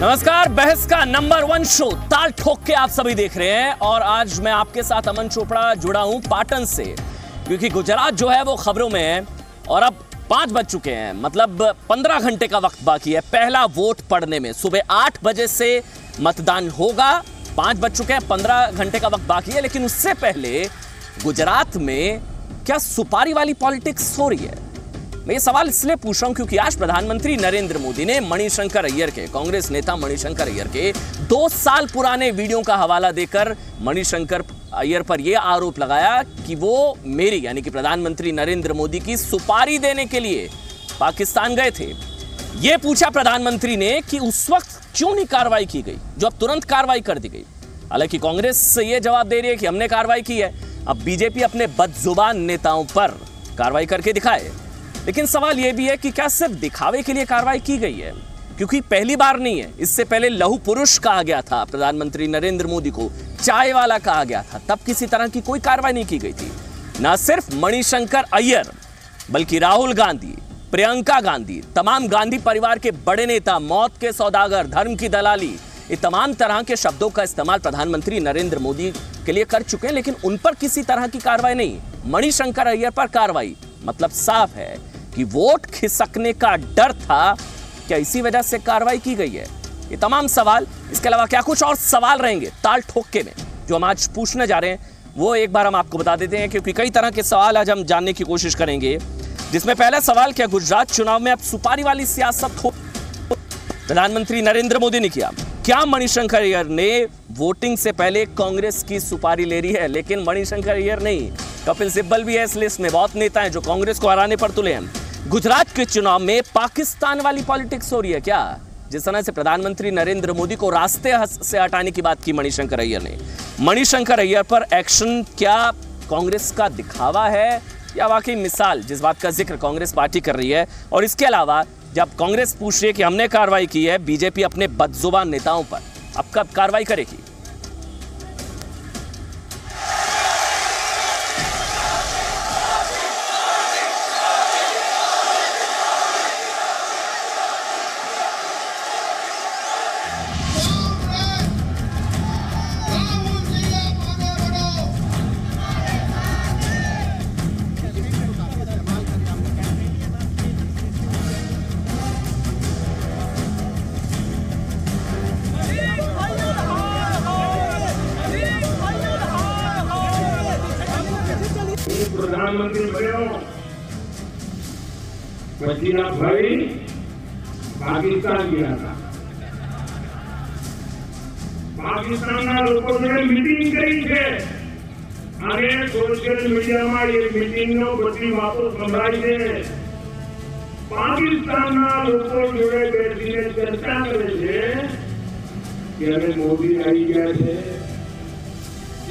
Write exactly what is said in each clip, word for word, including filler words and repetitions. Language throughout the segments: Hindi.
नमस्कार, बहस का नंबर वन शो ताल ठोक के आप सभी देख रहे हैं। और आज मैं आपके साथ अमन चोपड़ा जुड़ा हूं पाटन से, क्योंकि गुजरात जो है वो खबरों में है। और अब पांच बज चुके हैं, मतलब पंद्रह घंटे का वक्त बाकी है पहला वोट पड़ने में। सुबह आठ बजे से मतदान होगा। पांच बज चुके हैं, पंद्रह घंटे का वक्त बाकी है, लेकिन उससे पहले गुजरात में क्या सुपारी वाली पॉलिटिक्स हो रही है? मैं ये सवाल इसलिए पूछ रहा हूं क्योंकि आज प्रधानमंत्री नरेंद्र मोदी ने मणिशंकर अय्यर के, कांग्रेस नेता मणिशंकर अय्यर के दो साल पुराने वीडियो का हवाला देकर मणिशंकर अय्यर पर यह आरोप लगाया कि वो मेरी यानी कि प्रधानमंत्री नरेंद्र मोदी की सुपारी देने के लिए पाकिस्तान गए थे। यह पूछा प्रधानमंत्री ने कि उस वक्त क्यों नहीं कार्रवाई की गई जो अब तुरंत कार्रवाई कर दी गई। हालांकि कांग्रेस यह जवाब दे रही है कि हमने कार्रवाई की है। अब बीजेपी अपने बदजुबान नेताओं पर कार्रवाई करके दिखाए, लेकिन सवाल यह भी है कि क्या सिर्फ दिखावे के लिए कार्रवाई की गई है? क्योंकि पहली बार नहीं है, इससे पहले लहू पुरुष कहा गया था प्रधानमंत्री नरेंद्र मोदी को, चाय वाला कहा गया था, तब किसी तरह की कोई कार्रवाई नहीं की गई थी। ना सिर्फ मणिशंकर अय्यर बल्कि राहुल गांधी, प्रियंका गांधी, तमाम गांधी परिवार के बड़े नेता, मौत के सौदागर, धर्म की दलाली, ये तमाम तरह के शब्दों का इस्तेमाल प्रधानमंत्री नरेंद्र मोदी के लिए कर चुके हैं, लेकिन उन पर किसी तरह की कार्रवाई नहीं। मणिशंकर अय्यर पर कार्रवाई, मतलब साफ है कि वोट खिसकने का डर था, क्या इसी वजह से कार्रवाई की गई है? ये तमाम सवाल, इसके अलावा क्या कुछ और सवाल रहेंगे ताल ठोके में जो हम आज पूछने जा रहे हैं, वो एक बार हम आपको बता देते हैं, क्योंकि कई तरह के सवाल आज हम जानने की कोशिश करेंगे। जिसमें पहला सवाल, क्या गुजरात चुनाव में अब सुपारी वाली सियासत हो प्रधानमंत्री नरेंद्र मोदी ने किया? क्या मणिशंकर अय्यर ने वोटिंग से पहले कांग्रेस की सुपारी ले रही है? लेकिन मणिशंकर अय्यर नहीं, कपिल सिब्बल भी है इस लिस्ट में। बहुत नेता हैं जो कांग्रेस को हराने पर तुले हैं। गुजरात के चुनाव में पाकिस्तान वाली पॉलिटिक्स हो रही है क्या? जिस तरह से प्रधानमंत्री नरेंद्र मोदी को रास्ते से हटाने की बात की मणिशंकर अय्यर ने, मणिशंकर अय्यर पर एक्शन क्या कांग्रेस का दिखावा है या वाकई मिसाल, जिस बात का जिक्र कांग्रेस पार्टी कर रही है? और इसके अलावा जब कांग्रेस पूछ रही है कि हमने कार्रवाई की है, बीजेपी अपने बदजुबान नेताओं पर अब कब कार्रवाई करेगी? भाई पाकिस्तान गया था, पाकिस्तानના લોકોને મીટિંગ કરી છે અને સોશિયલ મીડિયામાં એ મીટિંગનો બધી વાતો સંભળાય છે। પાકિસ્તાનના લોકો જોડે બેસીને ચર્ચા કરે છે કે હવે મોદી આવી ગયા છે।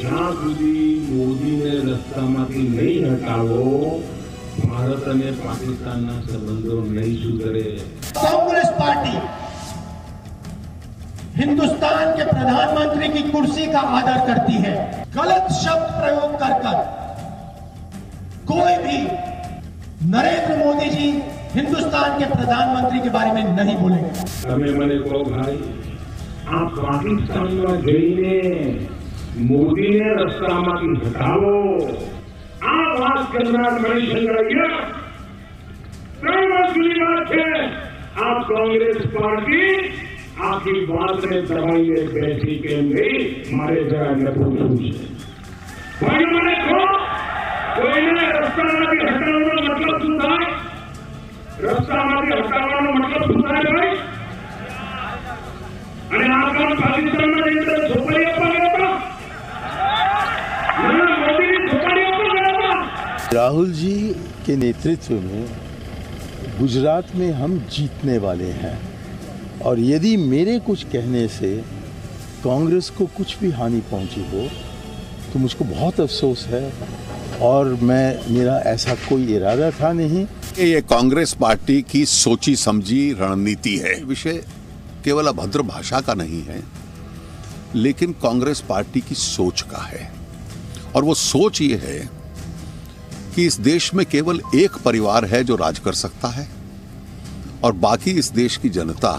જ્યાં સુધી મોદીને રસ્તામાંથી નહીં હટાવો, भारत અને પાકિસ્તાનના સંબંધો નહીં સુધરે। कांग्रेस पार्टी हिंदुस्तान के प्रधानमंत्री की कुर्सी का आदर करती है। गलत शब्द प्रयोग कर कर कोई भी नरेंद्र मोदी जी हिंदुस्तान के प्रधानमंत्री के बारे में नहीं बोलेंगे। તમે મને કહો ભાઈ, આ પાકિસ્તાનમાં જઈને મોદીને રસ્તામાંથી હટાવો, आप कांग्रेस पार्टी आपकी बात में दबाई है, बैठी के हमारे जरा रस्तामांथी हटावવાનો मतलब શું થાય? રસ્તામાંથી હટાવવાનો મતલબ શું થાય ભાઈ? અને આપણા પાકિસ્તાનના અંદર છોકરી આપવા ગયા राहुल जी के नेतृत्व में गुजरात में हम जीतने वाले हैं। और यदि मेरे कुछ कहने से कांग्रेस को कुछ भी हानि पहुंची हो तो मुझको बहुत अफसोस है, और मैं, मेरा ऐसा कोई इरादा था नहीं। ये कांग्रेस पार्टी की सोची समझी रणनीति है। विषय केवल अभद्र भाषा का नहीं है, लेकिन कांग्रेस पार्टी की सोच का है। और वो सोच ये है कि इस देश में केवल एक परिवार है जो राज कर सकता है और बाकी इस देश की जनता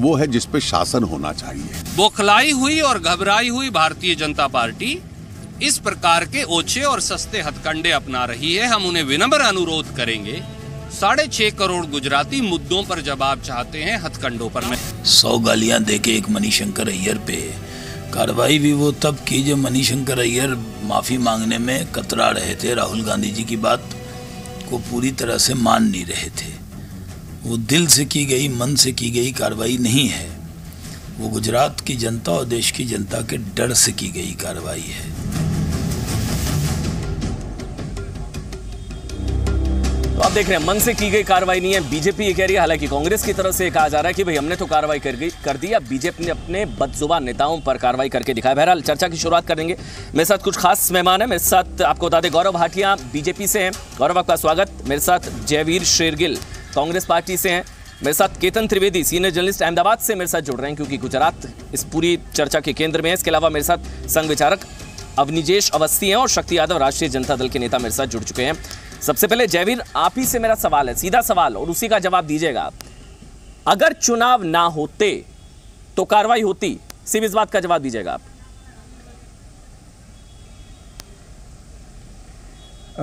वो है जिस पे शासन होना चाहिए। बौखलाई हुई और घबराई हुई भारतीय जनता पार्टी इस प्रकार के ओछे और सस्ते हथकंडे अपना रही है। हम उन्हें विनम्र अनुरोध करेंगे, साढ़े छह करोड़ गुजराती मुद्दों पर जवाब चाहते हैं, हथकंडों पर नहीं। सौ गालियां देके एक मणिशंकर अय्यर पे कार्रवाई भी वो तब की जब मणिशंकर अय्यर माफी मांगने में कतरा रहे थे, राहुल गांधी जी की बात को पूरी तरह से मान नहीं रहे थे। वो दिल से की गई, मन से की गई कार्रवाई नहीं है, वो गुजरात की जनता और देश की जनता के डर से की गई कार्रवाई है। आप देख रहे हैं मन से की गई कार्रवाई नहीं है। बीजेपी ये कह रही है, हालांकि कांग्रेस की तरफ से कहा जा रहा है कि भाई हमने तो कार्रवाई कर गई कर दी, अब बीजेपी ने अपने बदजुबान नेताओं पर कार्रवाई करके दिखाया। बहरहाल चर्चा की शुरुआत करेंगे, मेरे साथ कुछ खास मेहमान हैं। मेरे साथ आपको बता दें गौरव भाटिया बीजेपी से हैं, गौरव आपका स्वागत। मेरे साथ जयवीर शेरगिल कांग्रेस पार्टी से हैं। मेरे साथ केतन त्रिवेदी सीनियर जर्नलिस्ट अहमदाबाद से मेरे साथ जुड़ रहे हैं क्योंकि गुजरात इस पूरी चर्चा के केंद्र में है। इसके अलावा मेरे साथ संघ विचारक अवनिजेश अवस्थी हैं और शक्ति यादव राष्ट्रीय जनता दल के नेता मेरे साथ जुड़ चुके हैं। सबसे पहले जयवीर, आप ही से मेरा सवाल है, सीधा सवाल और उसी का जवाब दीजिएगा। अगर चुनाव ना होते तो कार्रवाई होती, सिर्फ इस बात का जवाब दीजिएगा आप।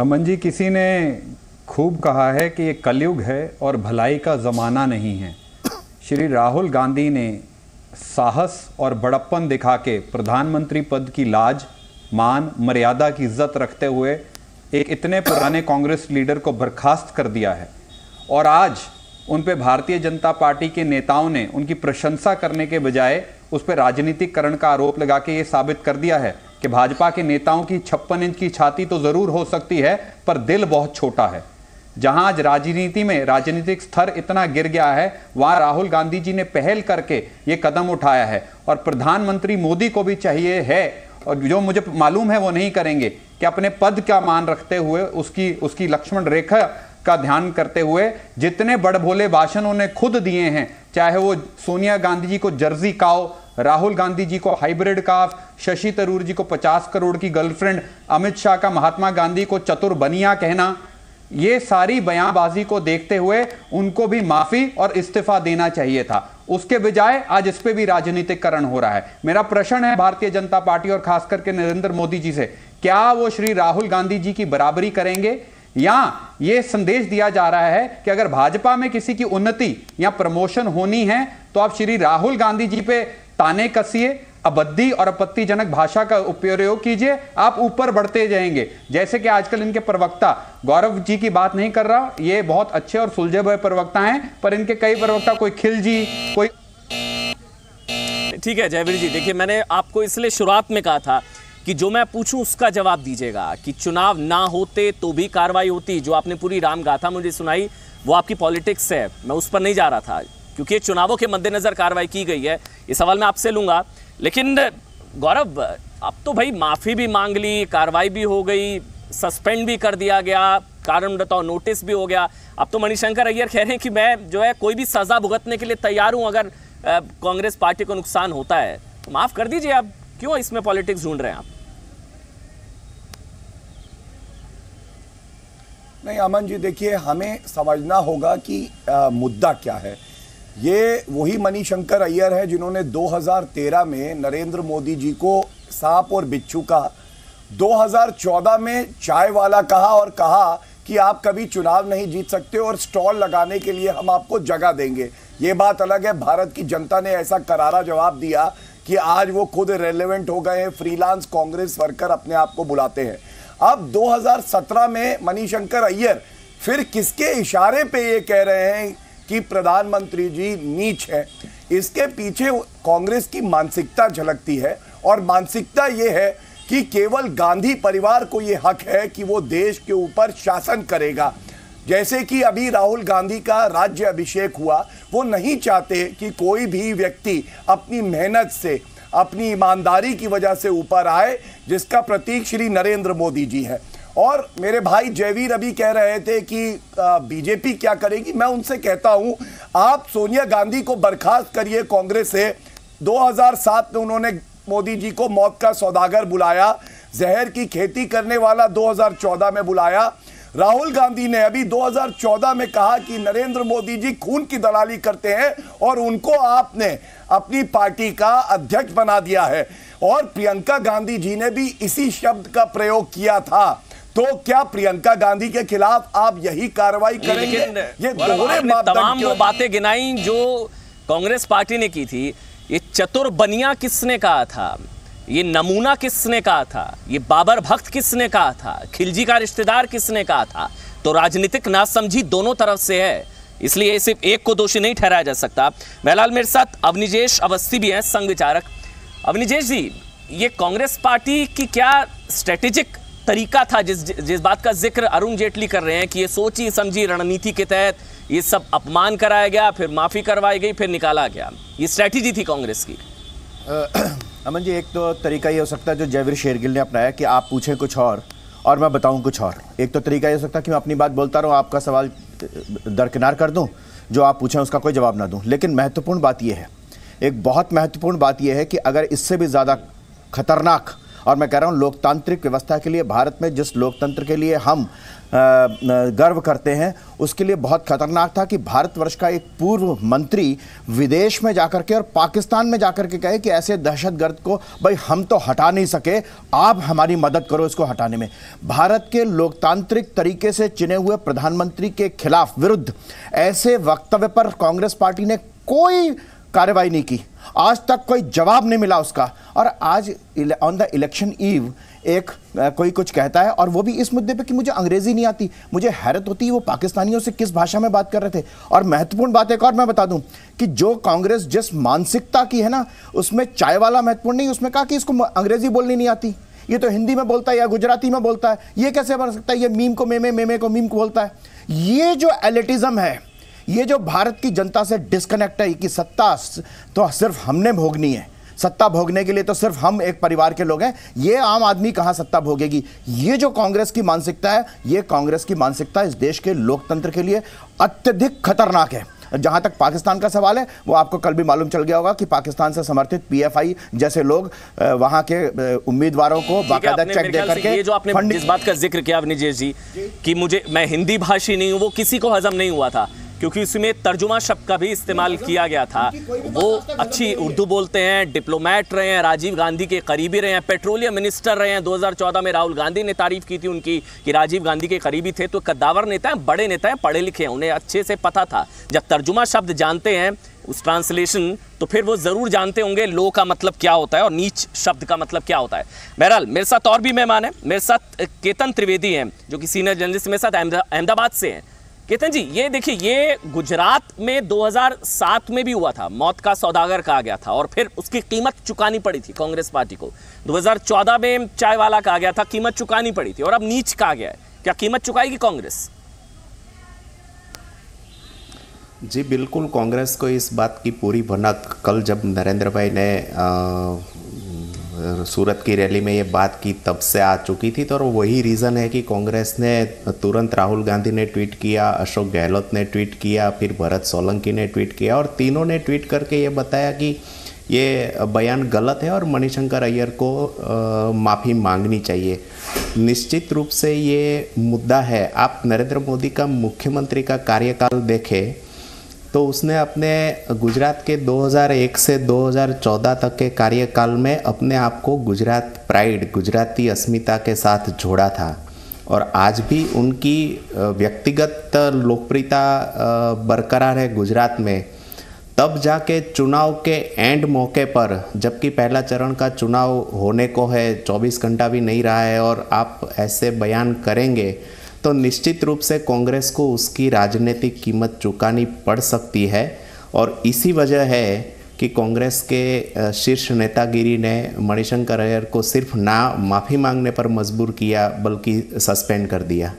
अमन जी, किसी ने खूब कहा है कि ये कलयुग है और भलाई का जमाना नहीं है। श्री राहुल गांधी ने साहस और बड़प्पन दिखा के प्रधानमंत्री पद की लाज, मान, मर्यादा की इज्जत रखते हुए एक इतने पुराने कांग्रेस लीडर को बर्खास्त कर दिया है और आज उन पे भारतीय जनता पार्टी के नेताओं ने उनकी प्रशंसा करने के बजाय उस पर राजनीतिकरण का आरोप लगा के ये साबित कर दिया है कि भाजपा के नेताओं की छप्पन इंच की छाती तो ज़रूर हो सकती है पर दिल बहुत छोटा है। जहां आज राजनीति में राजनीतिक स्तर इतना गिर गया है, वहां राहुल गांधी जी ने पहल करके ये कदम उठाया है और प्रधानमंत्री मोदी को भी चाहिए है, और जो मुझे मालूम है वो नहीं करेंगे, कि अपने पद का मान रखते हुए उसकी उसकी लक्ष्मण रेखा का ध्यान करते हुए जितने बड़भोले भाषण उन्होंने खुद दिए हैं, चाहे वो सोनिया गांधी जी को जर्सी काओ, राहुल गांधी जी को हाइब्रिड काफ, शशि तरूर जी को पचास करोड़ की गर्लफ्रेंड, अमित शाह का महात्मा गांधी को चतुर बनिया कहना, ये सारी बयानबाजी को देखते हुए उनको भी माफी और इस्तीफा देना चाहिए था। उसके बजाय आज इस पे भी राजनीतिकरण हो रहा है। मेरा प्रश्न है भारतीय जनता पार्टी और खास करके नरेंद्र मोदी जी से, क्या वो श्री राहुल गांधी जी की बराबरी करेंगे, या ये संदेश दिया जा रहा है कि अगर भाजपा में किसी की उन्नति या प्रमोशन होनी है तो आप श्री राहुल गांधी जी पे ताने कसिए, अभद्दी और आपत्तिजनक भाषा का उपयोग कीजिए, आप ऊपर बढ़ते जाएंगे। जैसे कि आजकल इनके प्रवक्ता, गौरव जी की बात नहीं कर रहा, ये बहुत अच्छे और सुलझे हुए प्रवक्ता हैं, पर इनके कई प्रवक्ता, कोई खिलजी, कोई ठीक है। जयवीर जी देखिए, मैंने आपको इसलिए शुरुआत में कहा था कि जो मैं पूछूं उसका जवाब दीजिएगा कि चुनाव ना होते तो भी कार्रवाई होती। जो आपने पूरी रामगाथा मुझे सुनाई वो आपकी पॉलिटिक्स है, मैं उस पर नहीं जा रहा था क्योंकि चुनावों के मद्देनजर कार्रवाई की गई है, ये सवाल मैं आपसे लूंगा। लेकिन गौरव, अब तो भाई माफ़ी भी मांग ली, कार्रवाई भी हो गई, सस्पेंड भी कर दिया गया, कारण बताओ नोटिस भी हो गया। अब तो मणिशंकर अय्यर कह रहे हैं कि मैं जो है कोई भी सज़ा भुगतने के लिए तैयार हूं अगर कांग्रेस पार्टी को नुकसान होता है, तो माफ़ कर दीजिए आप, क्यों इसमें पॉलिटिक्स ढूंढ रहे हैं आप? नहीं अमन जी, देखिए हमें समझना होगा कि आ, मुद्दा क्या है। ये वही मणिशंकर अय्यर है जिन्होंने दो हज़ार तेरह में नरेंद्र मोदी जी को सांप और बिच्छू कहा, दो हज़ार चौदह में चाय वाला कहा और कहा कि आप कभी चुनाव नहीं जीत सकते और स्टॉल लगाने के लिए हम आपको जगह देंगे। ये बात अलग है, भारत की जनता ने ऐसा करारा जवाब दिया कि आज वो खुद रेलेवेंट हो गए हैं, फ्रीलांस कांग्रेस वर्कर अपने आप को बुलाते हैं। अब दो हज़ार सत्रह में मणिशंकर अय्यर फिर किसके इशारे पर ये कह रहे हैं कि प्रधानमंत्री जी नीच है, इसके पीछे कांग्रेस की मानसिकता झलकती है। और मानसिकता ये है कि केवल गांधी परिवार को ये हक है कि वो देश के ऊपर शासन करेगा। जैसे कि अभी राहुल गांधी का राज्य अभिषेक हुआ, वो नहीं चाहते कि कोई भी व्यक्ति अपनी मेहनत से, अपनी ईमानदारी की वजह से ऊपर आए, जिसका प्रतीक श्री नरेंद्र मोदी जी है। और मेरे भाई जयवीर अभी कह रहे थे कि बीजेपी क्या करेगी, मैं उनसे कहता हूं आप सोनिया गांधी को बर्खास्त करिए कांग्रेस से। दो हज़ार सात में उन्होंने मोदी जी को मौत का सौदागर बुलाया, जहर की खेती करने वाला दो हज़ार चौदह में बुलाया, राहुल गांधी ने अभी दो हज़ार चौदह में कहा कि नरेंद्र मोदी जी खून की दलाली करते हैं और उनको आपने अपनी पार्टी का अध्यक्ष बना दिया है, और प्रियंका गांधी जी ने भी इसी शब्द का प्रयोग किया था। तो क्या प्रियंका गांधी के खिलाफ आप यही कार्रवाई करेंगे? ये दोहरे मापदंड तमाम वो बातें गिनाई जो कांग्रेस पार्टी ने की थी। ये चतुर बनिया किसने कहा था, ये नमूना किसने कहा था, ये बाबर भक्त किसने कहा था, खिलजी का रिश्तेदार किसने कहा था। तो राजनीतिक नासमझी दोनों तरफ से है, इसलिए सिर्फ एक को दोषी नहीं ठहराया जा सकता। बहरहाल मेरे साथ अवनीजेश अवस्थी भी हैं, संघ विचारक। अवनीजेश जी, ये कांग्रेस पार्टी की क्या स्ट्रेटेजिक तरीका था जिस जिस बात का जिक्र अरुण जेटली कर रहे हैं कि ये सोची समझी रणनीति के तहत ये सब अपमान कराया गया, फिर माफ़ी करवाई गई, फिर निकाला गया, ये स्ट्रैटेजी थी कांग्रेस की? अमन जी, एक तो तरीका ये हो सकता है जो जयवीर शेरगिल ने अपनाया कि आप पूछें कुछ और और मैं बताऊं कुछ और। एक तो तरीका ये हो सकता है कि मैं अपनी बात बोलता रहूँ, आपका सवाल दरकिनार कर दूँ, जो आप पूछें उसका कोई जवाब ना दूँ। लेकिन महत्वपूर्ण बात यह है, एक बहुत महत्वपूर्ण बात यह है कि अगर इससे भी ज़्यादा खतरनाक, और मैं कह रहा हूँ लोकतांत्रिक व्यवस्था के लिए, भारत में जिस लोकतंत्र के लिए हम गर्व करते हैं, उसके लिए बहुत खतरनाक था कि भारतवर्ष का एक पूर्व मंत्री विदेश में जाकर के और पाकिस्तान में जाकर के कहे कि ऐसे दहशतगर्द को भाई हम तो हटा नहीं सके, आप हमारी मदद करो इसको हटाने में। भारत के लोकतांत्रिक तरीके से चुने हुए प्रधानमंत्री के खिलाफ विरुद्ध ऐसे वक्तव्य पर कांग्रेस पार्टी ने कोई कार्रवाई नहीं की, आज तक कोई जवाब नहीं मिला उसका। और आज ऑन द इलेक्शन ईव एक आ, कोई कुछ कहता है, और वो भी इस मुद्दे पे कि मुझे अंग्रेज़ी नहीं आती। मुझे हैरत होती है वो पाकिस्तानियों से किस भाषा में बात कर रहे थे। और महत्वपूर्ण बात एक और मैं बता दूं कि जो कांग्रेस जिस मानसिकता की है ना, उसमें चाय वाला महत्वपूर्ण नहीं, उसमें कहा कि इसको अंग्रेज़ी बोलनी नहीं आती, ये तो हिंदी में बोलता है या गुजराती में बोलता है, ये कैसे बन सकता है, ये मीम को मेमे, मेमे को मीम को बोलता है। ये जो एलिटिज़म है, ये जो भारत की जनता से डिस्कनेक्ट है कि सत्ता तो सिर्फ हमने भोगनी है, सत्ता भोगने के लिए तो सिर्फ हम एक परिवार के लोग हैं, ये आम आदमी कहाँ सत्ता भोगेगी। ये जो कांग्रेस की मानसिकता है, ये कांग्रेस की मानसिकता इस देश के लोकतंत्र के लिए अत्यधिक खतरनाक है। जहाँ तक पाकिस्तान का सवाल है, वो आपको कल भी मालूम चल गया होगा कि पाकिस्तान से समर्थित पीएफआई जैसे लोग वहाँ के उम्मीदवारों को बाकायदा चेक दे करके। ये जो आपने जिस बात का जिक्र किया अवनीजेश जी कि मुझे मैं हिंदी भाषी नहीं हूँ, वो किसी को हजम नहीं हुआ था, क्योंकि उसमें तर्जुमा शब्द का भी इस्तेमाल किया गया था। वो अच्छी उर्दू बोलते हैं, डिप्लोमेट रहे हैं, राजीव गांधी के करीबी रहे हैं, पेट्रोलियम मिनिस्टर रहे हैं। दो हज़ार चौदह में राहुल गांधी ने तारीफ की थी उनकी कि राजीव गांधी के करीबी थे। तो कद्दावर नेता हैं, बड़े नेता हैं, पढ़े लिखे हैं, उन्हें अच्छे से पता था। जब तर्जुमा शब्द जानते हैं उस ट्रांसलेशन, तो फिर वो ज़रूर जानते होंगे लो का मतलब क्या होता है और नीच शब्द का मतलब क्या होता है। बहरहाल मेरे साथ और भी मेहमान हैं, मेरे साथ केतन त्रिवेदी हैं जो कि सीनियर जर्नलिस्ट मेरे साथ अहमदाबाद से हैं। केतन जी, ये देखिए, ये गुजरात में दो हज़ार सात में भी हुआ था, मौत का सौदागर कहा गया था और फिर उसकी कीमत चुकानी पड़ी थी कांग्रेस पार्टी को। दो हज़ार चौदह में चाय वाला कहा गया था, कीमत चुकानी पड़ी थी, और अब नीच कहा गया है। क्या कीमत चुकाएगी कांग्रेस? जी बिल्कुल, कांग्रेस को इस बात की पूरी भनक। कल जब नरेंद्र भाई ने आ, सूरत की रैली में ये बात की तब से आ चुकी थी, तो और वही रीज़न है कि कांग्रेस ने तुरंत, राहुल गांधी ने ट्वीट किया, अशोक गहलोत ने ट्वीट किया, फिर भरत सोलंकी ने ट्वीट किया, और तीनों ने ट्वीट करके ये बताया कि ये बयान गलत है और मणिशंकर अय्यर को माफ़ी मांगनी चाहिए। निश्चित रूप से ये मुद्दा है। आप नरेंद्र मोदी का मुख्यमंत्री का कार्यकाल देखें तो उसने अपने गुजरात के दो हज़ार एक से दो हज़ार चौदह तक के कार्यकाल में अपने आप को गुजरात प्राइड, गुजराती अस्मिता के साथ जोड़ा था, और आज भी उनकी व्यक्तिगत लोकप्रियता बरकरार है गुजरात में। तब जाके चुनाव के एंड मौके पर, जबकि पहला चरण का चुनाव होने को है, चौबीस घंटा भी नहीं रहा है, और आप ऐसे बयान करेंगे तो निश्चित रूप से कांग्रेस को उसकी राजनीतिक कीमत चुकानी पड़ सकती है। और इसी वजह है कि कांग्रेस के शीर्ष नेतागिरी ने मणिशंकर अय्यर को सिर्फ ना माफ़ी मांगने पर मजबूर किया बल्कि सस्पेंड कर दिया।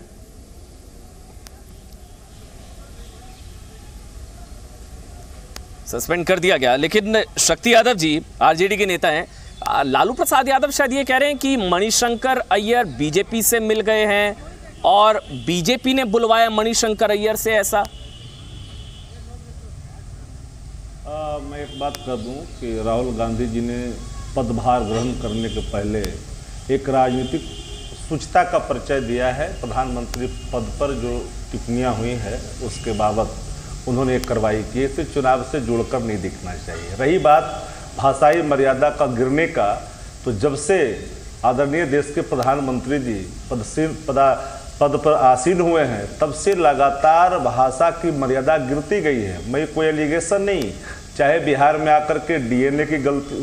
सस्पेंड कर दिया गया। लेकिन शक्ति यादव जी आरजेडी के नेता हैं, लालू प्रसाद यादव शायद ये कह रहे हैं कि मणिशंकर अय्यर बीजेपी से मिल गए हैं और बीजेपी ने बुलवाया मणिशंकर अय्यर से। ऐसा आ, मैं एक बात कह दूं कि राहुल गांधी जी ने पदभार ग्रहण करने के पहले एक राजनीतिक शुचिता का परिचय दिया है। प्रधानमंत्री पद पर जो टिप्पणियाँ हुई हैं उसके बाबत उन्होंने एक कार्रवाई की, इसे चुनाव से जुड़कर नहीं दिखना चाहिए। रही बात भाषाई मर्यादा का गिरने का, तो जब से आदरणीय देश के प्रधानमंत्री जी पदसीन पदा पद पर आसीन हुए हैं तब से लगातार भाषा की मर्यादा गिरती गई है। मैं कोई एलिगेशन नहीं, चाहे बिहार में आकर के डीएनए की गलती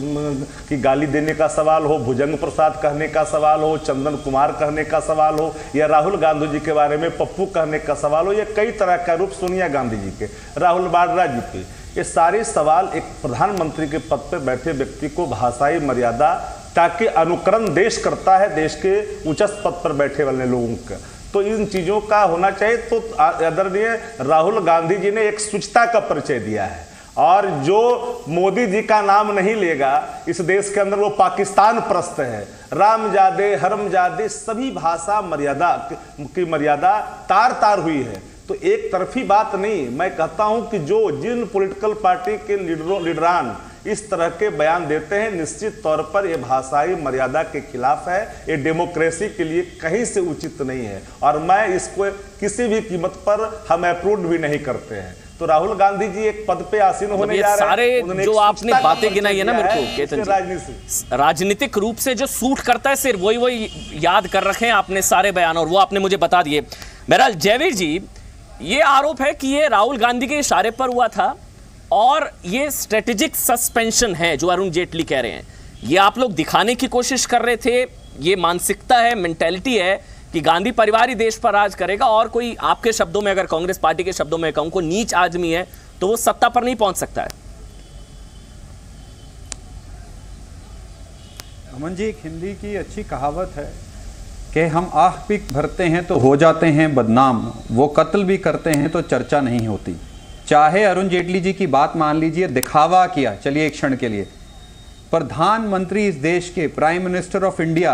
की गाली देने का सवाल हो, भुजंग प्रसाद कहने का सवाल हो, चंदन कुमार कहने का सवाल हो, या राहुल गांधी जी के बारे में पप्पू कहने का सवाल हो, या कई तरह का रूप सोनिया गांधी जी के, राहुल वाड्रा जी के, ये सारे सवाल एक प्रधानमंत्री के पद पर बैठे व्यक्ति को भाषाई मर्यादा ताकि अनुकरण देश करता है देश के उच्चस्त पद पर बैठे वाले लोगों का, तो इन चीज़ों का होना चाहिए। तो आदरणीय राहुल गांधी जी ने एक शुचिता का परिचय दिया है, और जो मोदी जी का नाम नहीं लेगा इस देश के अंदर वो पाकिस्तान प्रस्त है। रामजादे हरमजादे सभी भाषा मर्यादा की मर्यादा तार तार हुई है। तो एक तरफी बात नहीं, मैं कहता हूँ कि जो जिन पॉलिटिकल पार्टी के लीडरों लीडरान इस तरह के बयान देते हैं निश्चित तौर पर ये भाषाई मर्यादा के खिलाफ है, ये डेमोक्रेसी के लिए कहीं से उचित नहीं है, और मैं इसको किसी भी कीमत पर हम अप्रूव भी नहीं करते हैं। तो राहुल गांधी जी एक पद पे आसीन होने जा रहे हैं। जो आपने बातें गिनाई है ना, मेरे को राजनीतिक रूप से जो सूट करता है सिर्फ वही वही याद कर रखे हैं आपने सारे बयान, और वो आपने मुझे बता दिए। बहरहाल जयवीर जी, ये आरोप है कि ये राहुल गांधी के इशारे पर हुआ था और ये स्ट्रेटेजिक सस्पेंशन है जो अरुण जेटली कह रहे हैं, ये आप लोग दिखाने की कोशिश कर रहे थे। ये मानसिकता है, मेंटेलिटी है कि गांधी परिवार ही देश पर राज करेगा, और कोई आपके शब्दों में अगर कांग्रेस पार्टी के शब्दों में कहूं को नीच आदमी है तो वो सत्ता पर नहीं पहुंच सकता है। अमन जी, एक हिंदी की अच्छी कहावत है कि हम आह पिक भरते हैं तो हो जाते हैं बदनाम, वो कत्ल भी करते हैं तो चर्चा नहीं होती। चाहे अरुण जेटली जी की बात मान लीजिए, दिखावा किया चलिए एक क्षण के लिए, प्रधानमंत्री इस देश के प्राइम मिनिस्टर ऑफ इंडिया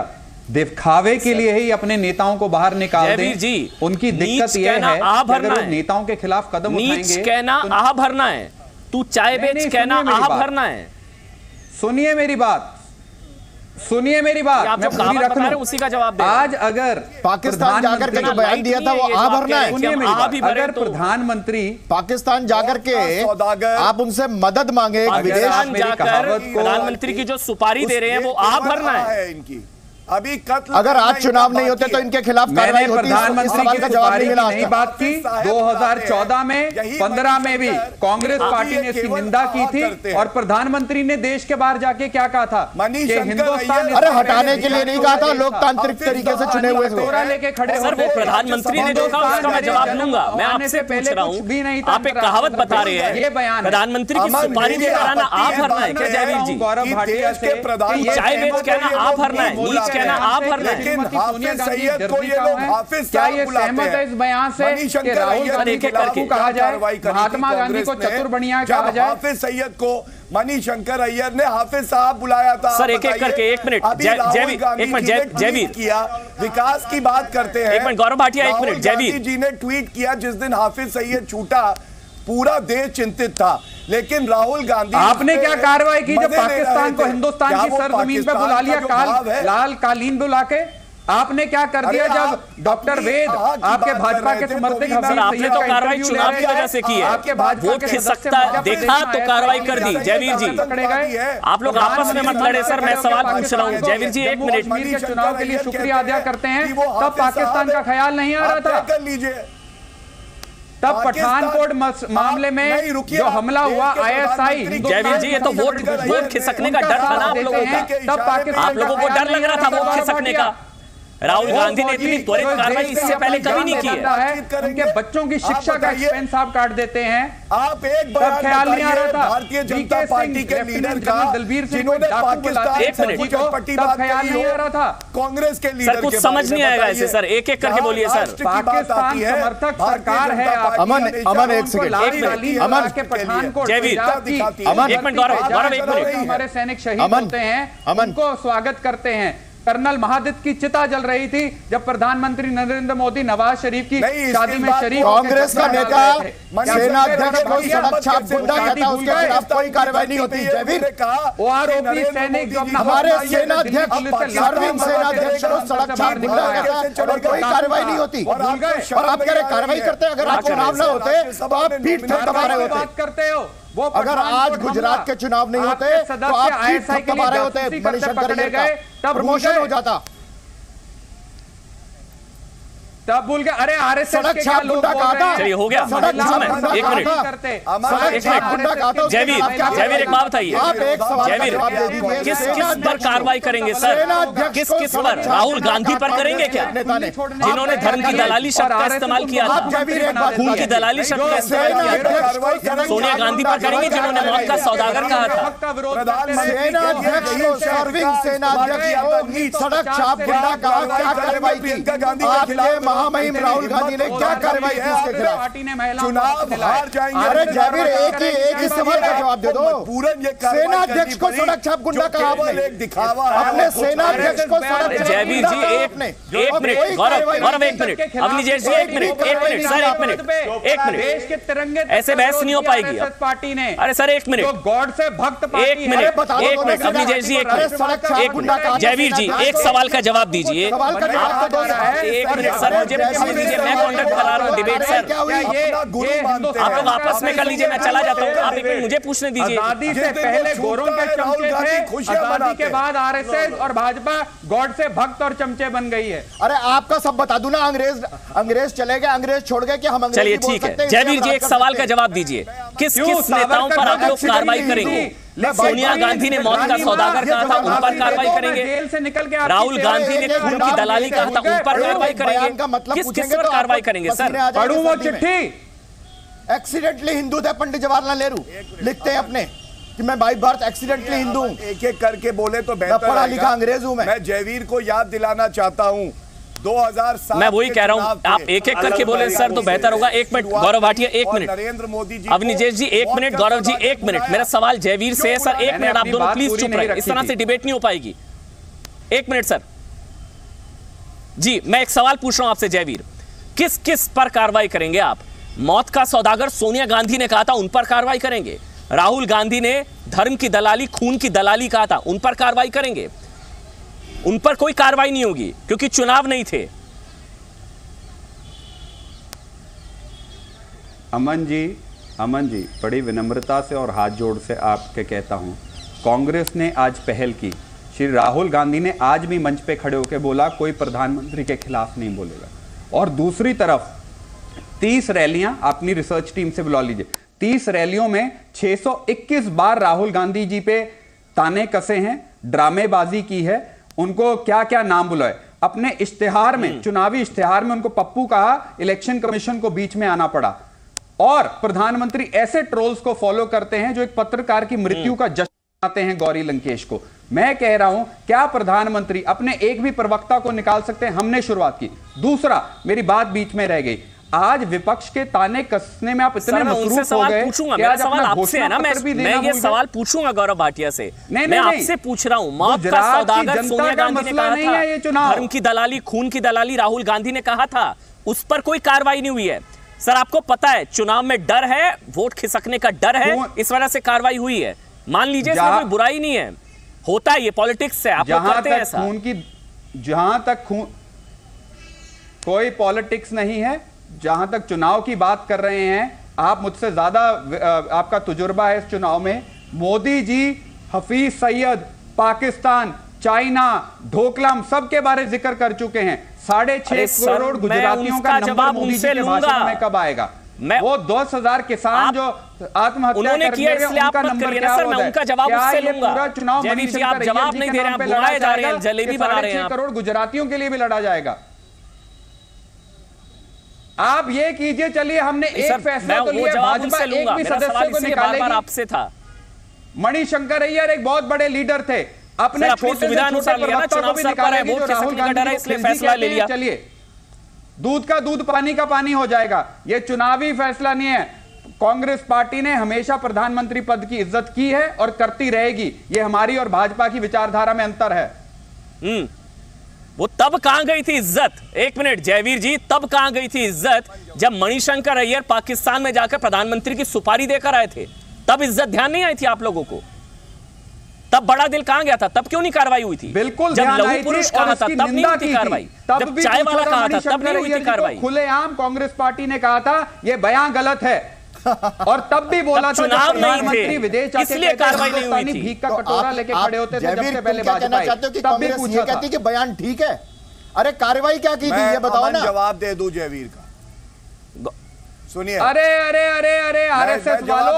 दिखावे के लिए ही अपने नेताओं को बाहर निकाल दें जी। उनकी दिक्कत यह है कि अगर वो नेताओं के खिलाफ कदम उठाएंगे, कहना आह भरना है, तू चाय बेच कहना आह भरना है। सुनिए मेरी बात, सुनिए मेरी बात, मैं पूरी रख रहा हूं, उसी का जवाब दे। आज अगर पाकिस्तान जाकर के जो बयान दिया था वो आ भरना है, सुनिए मेरी बात, अगर प्रधानमंत्री पाकिस्तान जाकर के आप उनसे मदद मांगे, विदेश जाकर प्रधानमंत्री की जो सुपारी दे रहे हैं वो आ भरना है इनकी। अभी कत्ल अगर आज चुनाव नहीं होते तो इनके खिलाफ कार्रवाई होती। प्रधानमंत्री की जवाब नहीं मिला, यही बात की दो हज़ार चौदह में, पंद्रह में भी कांग्रेस पार्टी ने इसकी निंदा की थी, और प्रधानमंत्री ने देश के बाहर जाके क्या कहा था कि हिंदुस्तान, अरे हटाने के लिए नहीं कहा था, लोकतांत्रिक तरीके से चुने हुए थे, लेके खड़े होकर प्रधानमंत्री ने जो कहा उसका मैं जवाब लूंगा। मैं आपसे पूछ रहा हूं, आप एक कहावत बता रहे हैं, ये बयान प्रधानमंत्री की सुपारी में कराना आ भरना है क्या जयवीर जी? गौरव भाटिया से चाय बेच कहना आ भरना है, लेकिन सैयद को ये लोग हाफिज साहब बुलाते हैं। इस बयान से महात्मा गांधी को चतुर बनिया कहा जाए, हाफिज सैयद को मणिशंकर अय्यर ने हाफिज साहब बुलाया था। सर एक एक करके, एक मिनट जयवीर, जयवीर किया विकास की बात करते हैं, एक मिनट गौरव भाटिया, एक मिनट। जयवीर जी ने ट्वीट किया, जिस दिन हाफिज सैयद छूटा पूरा देश चिंतित था, लेकिन राहुल गांधी आपने क्या कार्रवाई की जब पाकिस्तान को हिंदुस्तान की सरजमीन पे बुला लिया, काल लाल कालीन बुला के आपने क्या कर दिया जब डॉक्टर वेद आपके भाजपा के समर्थक, आपने तो कार्रवाई चुनाव की वजह से की है, आपके भाजपा के सत्ता देखा तो कार्रवाई कर दी। जयवीर जी आप लोग आपस में मत लड़े सर, मैं सवाल पूछ रहा हूँ। जयवीर जी एक मिनट, कश्मीर के चुनाव के लिए शुक्रिया अदा करते हैं, तब पाकिस्तान का ख्याल नहीं आ रहा था, कर लीजिए तब पठानकोट मामले में जो हमला हुआ आईएसआई। जयवीर जी ये तो वोट वोट खिसकने का डर था ना आप लोगों का, तब पाकिस्तान लोगों को डर लग रहा था वोट खिसकने का, राहुल गांधी ने इतनी त्वरित कार्रवाई इससे पहले कभी नहीं की है। उनके बच्चों की शिक्षा का एक्सपेंस आप काट देते हैं, आप एक बार ख्याल नहीं आ रहा था भारतीय जनता पार्टी के लीडर का, दलबीर सिंह ख्याल नहीं आ रहा था कांग्रेस के लीडर, कुछ समझ नहीं आएगा ऐसे सर, एक एक करके बोलिए सर। पाकिस्तान समर्थक सरकार है अमन, अमन एक सेकंड, अमन के पठानकोट जयवीर, अमन एक मिनट, गौरव गौरव एक मिनट, हमारे सैनिक शहीद होते हैं उनको स्वागत करते हैं, कर्नल महादित्य की चिता जल रही थी जब प्रधानमंत्री नरेंद्र मोदी नवाज शरीफ की शादी में शरीफ। कांग्रेस का नेता सेना अध्यक्ष कोई सड़क छाप गुंडा कहता है, उसके खिलाफ कोई कार्रवाई नहीं होती। जयवीर ओआरओपी सैनिक जो हमारे सेना अध्यक्ष अरविंद सेना अध्यक्ष को सड़क छाप गुंडा कहता है, कोई कार्रवाई नहीं होती। और आप कह रहे कार्रवाई करते, अगर आप चुनाव न होते तो आप पीठ थपथपा रहे होते। वो अगर आज गुजरात के चुनाव नहीं होते तो आप आईएसआई के लिए होते, पकड़े गए तब प्रमोशन हो जाता, तब बोल के अरे आरएसएस के क्या लोग बोल रहे हैं। चलिए हो गया, एक मिनट। जयवीर जयवीर एक बात बताइए, जयवीर किस किस पर कार्रवाई करेंगे सर? किस किस पर? राहुल गांधी पर करेंगे क्या, जिन्होंने धर्म की दलाली शब्द का इस्तेमाल किया था, खून की दलाली शब्द का इस्तेमाल किया था? सोनिया गांधी पर करेंगे जिन्होंने मौत का सौदागर कहा था? सड़क छाप गुंडा कहा, कार्रवाई की महामहिम राहुल गांधी ने क्या कार्रवाई की इसके खिलाफ? चुनाव हार जाएंगे। अरे जयवीर एक ही एक ही सवाल का जवाब दे दो, सेना अध्यक्ष को सड़क छाप गुंडा कहा आपने, आपने सेना अध्यक्ष को सड़क छाप। जयवीर जी एक मिनट, गौरव गौरव एक मिनट, अवनी जी एक मिनट एक मिनट सर एक मिनट एक मिनट देश के तिरंगे ऐसे बहस नहीं हो पाएगी पार्टी ने। अरे सर एक मिनट, गॉड से भक्त पार्टी है। एक मिनट अवनी जी जी एक मिनट, जयवीर जी एक सवाल का जवाब दीजिए। एक मिनट सर मुझे समझ लीजिए, मैं कॉन्ट्रैक्ट बना रहा हूँ डिबेट सर, आप लोग आपस में कर लीजिए, मैं चला जाता हूँ। आप एक मिनट मुझे पूछने दीजिए। आजादी से पहले गोरों के चमचे थे, आजादी के बाद आरएसएस और भाजपा गॉड से भक्त और चमचे बन गई है। अरे आपका सब बता दूं ना, अंग्रेज अंग्रेज चले गए, अंग्रेज छोड़ गए कि हम अंग्रेज। चलिए ठीक है जयवीर जी एक सवाल का जवाब दीजिए, किस किस नेताओं पर आप लोग कार्रवाई करेंगे? सोनिया गांधी ने मौत का सौदागर कहा था, उन पर कार्रवाई करेंगे। जेल से निकल के राहुल गांधी ने खून की दलाली कहा था, उन पर कार्रवाई करेंगे। किस किस पर कार्रवाई करेंगे सर? पढ़ूं वो चिट्ठी, एक्सीडेंटली हिंदू थे पंडित जवाहरलाल नेहरू, लिखते हैं अपने कि मैं भाई भारत एक्सीडेंटली हिंदू हूँ। एक एक करके बोले तो बेहतर, पढ़ा लिखा अंग्रेज हूँ मैं। जयवीर को याद दिलाना चाहता हूँ दो हज़ार सात, मैं वही कह रहा हूँ आप एक एक करके बोले सर तो बेहतर होगा। एक मिनट गौरव भाटिया एक मिनट, नरेंद्र मोदी जी, अवनीजेश जी एक मिनट, गौरव जी एक मिनट। मेरा सवाल जयवीर से है सर, एक मिनट आप दोनों प्लीज चुप रहे, इस तरह से डिबेट नहीं हो पाएगी। एक मिनट सर जी, मैं एक सवाल पूछ रहा हूँ आपसे जयवीर, किस किस पर कार्रवाई करेंगे आप? मौत का सौदागर सोनिया गांधी ने कहा था, उन पर कार्रवाई करेंगे। राहुल गांधी ने धर्म की दलाली, खून की दलाली कहा था, उन पर कार्रवाई करेंगे। उन पर कोई कार्रवाई नहीं होगी क्योंकि चुनाव नहीं थे। अमन जी अमन जी बड़ी विनम्रता से और हाथ जोड़ से आपके कहता हूं, कांग्रेस ने आज पहल की, श्री राहुल गांधी ने आज भी मंच पे खड़े होकर बोला कोई प्रधानमंत्री के खिलाफ नहीं बोलेगा। और दूसरी तरफ तीस रैलियां अपनी रिसर्च टीम से बुला लीजिए, तीस रैलियों में छह सौ इक्कीस बार राहुल गांधी जी पे ताने कसे हैं, ड्रामेबाजी की है, उनको क्या क्या नाम बुलाए अपने इश्तिहार में, चुनावी इश्तिहार में उनको पप्पू कहा, इलेक्शन कमीशन को बीच में आना पड़ा। और प्रधानमंत्री ऐसे ट्रोल्स को फॉलो करते हैं जो एक पत्रकार की मृत्यु का जश्न मनाते हैं, गौरी लंकेश को। मैं कह रहा हूं क्या प्रधानमंत्री अपने एक भी प्रवक्ता को निकाल सकते हैं? हमने शुरुआत की। दूसरा, मेरी बात बीच में रह गई, आज विपक्ष के ताने कसने में आप इतने मसरूफ हो गए। सवाल आपसे है ना, मैं मैं ये सवाल पूछूंगा गौरव भाटिया से, नहीं, मैं आपसे पूछ रहा हूँ। मौत का सौदागर सोनिया गांधी ने कहा था, धर्म की दलाली, खून की दलाली राहुल गांधी ने कहा था, उस पर कोई कार्रवाई नहीं हुई है। सर आपको पता है चुनाव में डर है, वोट खिसकने का डर है, इस वजह से कार्रवाई हुई है। मान लीजिए इसमें कोई बुराई नहीं है, होता है, ये पॉलिटिक्स है, आप करते हैं ऐसा। खून की जहां तक खून कोई पॉलिटिक्स नहीं है, जहां तक चुनाव की बात कर रहे हैं आप मुझसे ज्यादा आपका तजुर्बा है इस चुनाव में। मोदी जी, हफीज सैयद, पाकिस्तान, चाइना, ढोकलाम, सबके बारे जिक्र कर चुके हैं। साढ़े छह करोड़ गुजरातियों का नंबर मोदी जी के भाषण में कब आएगा? मैं वो दस हजार किसान जो आत्महत्या किया इसलिए आप मत करिए ना सर, मैं उनका जवाब उससे लूंगा। चुनाव आप जवाब नहीं दे रहे, आप बुलाए जा रहे हैं, जलेबी बना रहे हैं। साढ़े छह करोड़ गुजरातियों के लिए भी लड़ा जाएगा। आप ये कीजिए, चलिए हमने एक फैसला तो लिया, भाजपा एक भी सदस्य को निकालेगी। आपसे था मणिशंकर अय्यर एक बहुत बड़े लीडर थे, अपने छोटे छोटे प्रवक्ता को भी निकालेगी जो राहुल गांधी इसलिए फैसला ले लिया। चलिए दूध का दूध पानी का पानी हो जाएगा, ये चुनावी फैसला नहीं है। कांग्रेस पार्टी ने हमेशा प्रधानमंत्री पद की इज्जत की है और करती रहेगी, ये हमारी और भाजपा की विचारधारा में अंतर है। वो तब कहां गई थी इज्जत, एक मिनट जयवीर जी, तब कहां गई थी इज्जत जब मणिशंकर अय्यर पाकिस्तान में जाकर प्रधानमंत्री की सुपारी देकर आए थे, तब इज्जत ध्यान नहीं आई थी आप लोगों को, तब बड़ा दिल कहां गया था, तब क्यों नहीं कार्रवाई हुई थी, बिल्कुल जब लघु पुरुष कहा था तब नहीं हुई थी कार्रवाई, जब चाय वाला कहा था तब नहीं हुई थी कार्रवाई, खुलेआम कांग्रेस पार्टी ने कहा था यह बयान गलत है और तब भी बोला था चुनाव नहीं विदेश इसलिए कार्रवाई नहीं हुई थी, भीख का कटोरा लेके खड़े होते थे जब से पहले बात चाहते हो कि कांग्रेस ये कहती कि बयान ठीक है, अरे कार्रवाई क्या की थी ये बताओ ना, जवाब दे दूं जयवीर का, सुनिए, अरे अरे अरे अरे आरएसएस वालों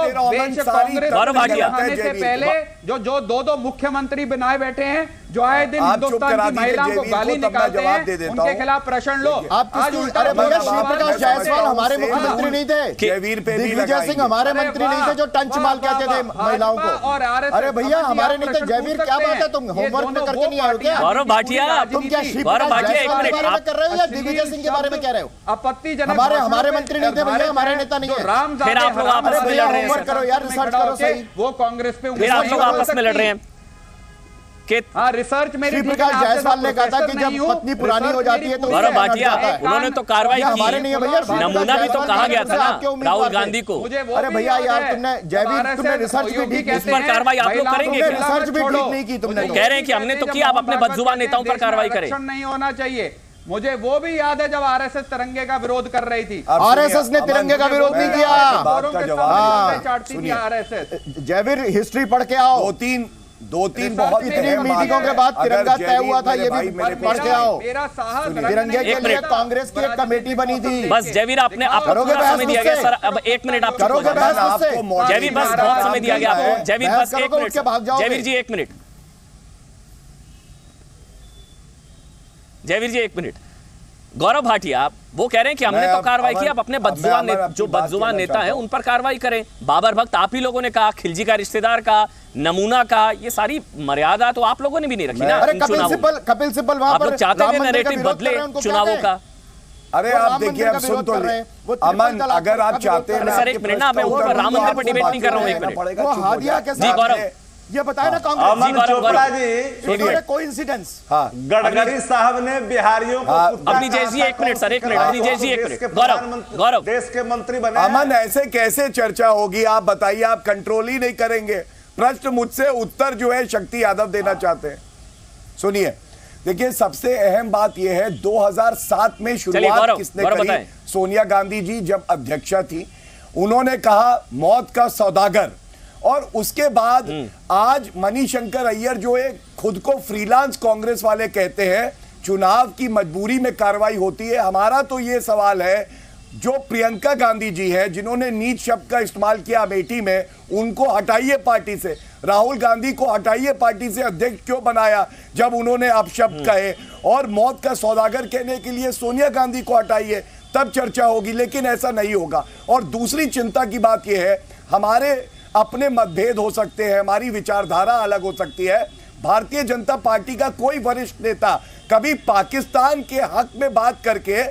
कांग्रेस से पहले जो जो दो दो मुख्यमंत्री बनाए बैठे हैं, जो आए दिन हिंदुस्तान की महिलाओं को गाली निकालते हैं उनके खिलाफ प्रश्न लो, आज उल्टा श्रीप्रकाश जायसवाल हमारे मुख्यमंत्री नहीं थे, दिग्विजय सिंह हमारे मंत्री नहीं थे जो टंच माल कहते थे महिलाओं को, अरे भैया हमारे नहीं थे, जयवीर क्या बात है तुम होमवर्क में करके नहीं आए हो क्या गौरव भाटिया, तुम क्या श्रीप्रकाश जायसवाल के बारे में कर रहे हो या दिग्विजय सिंह के बारे में कह रहे हो, आपत्तिजनक, हमारे हमारे मंत्री नहीं थे भैया, हमारे नेता नहीं है, फिर आप लोग आपस में लड़ रहे हैं, वो कांग्रेस पे फिर आप लोग आपस में लड़ रहे हैं, हाँ रिसर्च मेरी श्रीप्रकाश जायसवाल ने कहा था कि जब पत्नी पुरानी हो जाती है तो गौरव भाटिया उन्होंने तो कार्रवाई की, हमारे नहीं है भैया, नमूना भी तो कहा गया था राहुल गांधी को, अरे भैया यार तुमने जयवीर तुमने रिसर्च भी ठीक इस पर कार्रवाई आप लोग करेंगे, रिसर्च भी ठीक नहीं की तुमने, कह रहे हैं कि हमने तो किया, आप अपने बदजुबान नेताओं पर कार्रवाई करें, नहीं होना चाहिए, मुझे वो भी याद है जब आरएसएस तिरंगे का विरोध कर रही थी, आरएसएस ने तिरंगे का विरोध नहीं किया, आरएसएस जयवीर हिस्ट्री पढ़ के आओ, दो तीन दो तीन बहुत इतनी मीटिंगों के बाद तिरंगा तय हुआ था, ये भी पढ़ के आओ, तिरंगे के लिए कांग्रेस की एक कमेटी बनी थी, बस जयवीर आपने आपको समय दिया गया सर, अब एक मिनट आप करोगे बहस मुझसे, जयवीर बस बहुत समय दिया गया आपको, जयवीर बस एक मिनट, जयवीर जी एक मिनट, जयवीर जी एक मिनट, गौरव भाटिया वो कह रहे हैं कि हमने तो कार्रवाई की, आप अपने बदजुबान जो बदजुबान नेता हैं उन पर कार्रवाई करें, बाबर भक्त आप ही लोगों ने कहा, खिलजी का रिश्तेदार का नमूना का, ये सारी मर्यादा तो आप लोगों ने भी नहीं रखी ना, अरे कपिल सिब्बल कपिल सिब्बल वहां पर चाहते थे नैरेटिव बदले चुनावों का, अरे आप देखिए आप सुन तो रहे अमन, अगर आप चाहते हैं सर एक मिनट ना, मैं ऊपर राम मंदिर पर डिबेट नहीं कर रहा हूँ, एक मिनट ये बताया ना कांग्रेस, चोपड़ा जी कोइंसिडेंस, हाँ गडकरी साहब ने बिहारियों को अपनी जैसी एक मिनट सर एक मिनट अपनी जैसी एक मिनट गौरव गौरव देश के मंत्री बने, अमन ऐसे कैसे चर्चा होगी आप बताइए, आप कंट्रोल ही नहीं करेंगे, प्रश्न मुझसे उत्तर जो है शक्ति यादव देना चाहते हैं, सुनिए देखिए सबसे अहम बात यह है दो हज़ार सात में शुरुआत किसने करी, सोनिया गांधी जी जब अध्यक्षा थी उन्होंने कहा मौत का सौदागर, और उसके बाद आज मणिशंकर अय्यर जो एक खुद को फ्रीलांस कांग्रेस वाले कहते हैं, चुनाव की मजबूरी में कार्रवाई होती है, हमारा तो ये सवाल है जो प्रियंका गांधी जी हैं जिन्होंने नीच शब्द का इस्तेमाल किया अमेठी में, उनको हटाइए पार्टी से, राहुल गांधी को हटाइए पार्टी से, अध्यक्ष क्यों बनाया जब उन्होंने अपशब्द कहे, और मौत का सौदागर कहने के लिए सोनिया गांधी को हटाइए तब चर्चा होगी, लेकिन ऐसा नहीं होगा। और दूसरी चिंता की बात यह है हमारे अपने मतभेद हो सकते हैं, हमारी विचारधारा अलग हो सकती है, भारतीय जनता पार्टी का कोई वरिष्ठ नेता कभी पाकिस्तान के हक में बात करके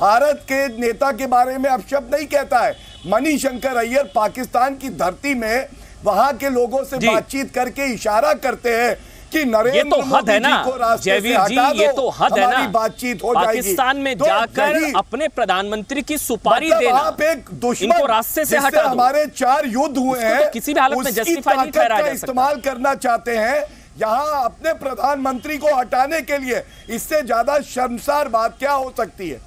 भारत के नेता के बारे में अपशब्द नहीं कहता है, मणिशंकर अय्यर पाकिस्तान की धरती में वहां के लोगों से बातचीत करके इशारा करते हैं कि नरेंद्र तो मोदी जी को रास्ते से हटा दो, ये तो हद है ना, बातचीत हो जाएगी, पाकिस्तान में तो जाकर अपने प्रधानमंत्री की सुपारी देना, आप एक दुश्मन को रास्ते से हटा दो, हमारे चार युद्ध हुए हैं, तो किसी भी हालत में जस्टिफाई नहीं ठहराया जा सकता, इस्तेमाल करना चाहते हैं यहाँ अपने प्रधानमंत्री को हटाने के लिए, इससे ज्यादा शर्मसार बात क्या हो सकती है।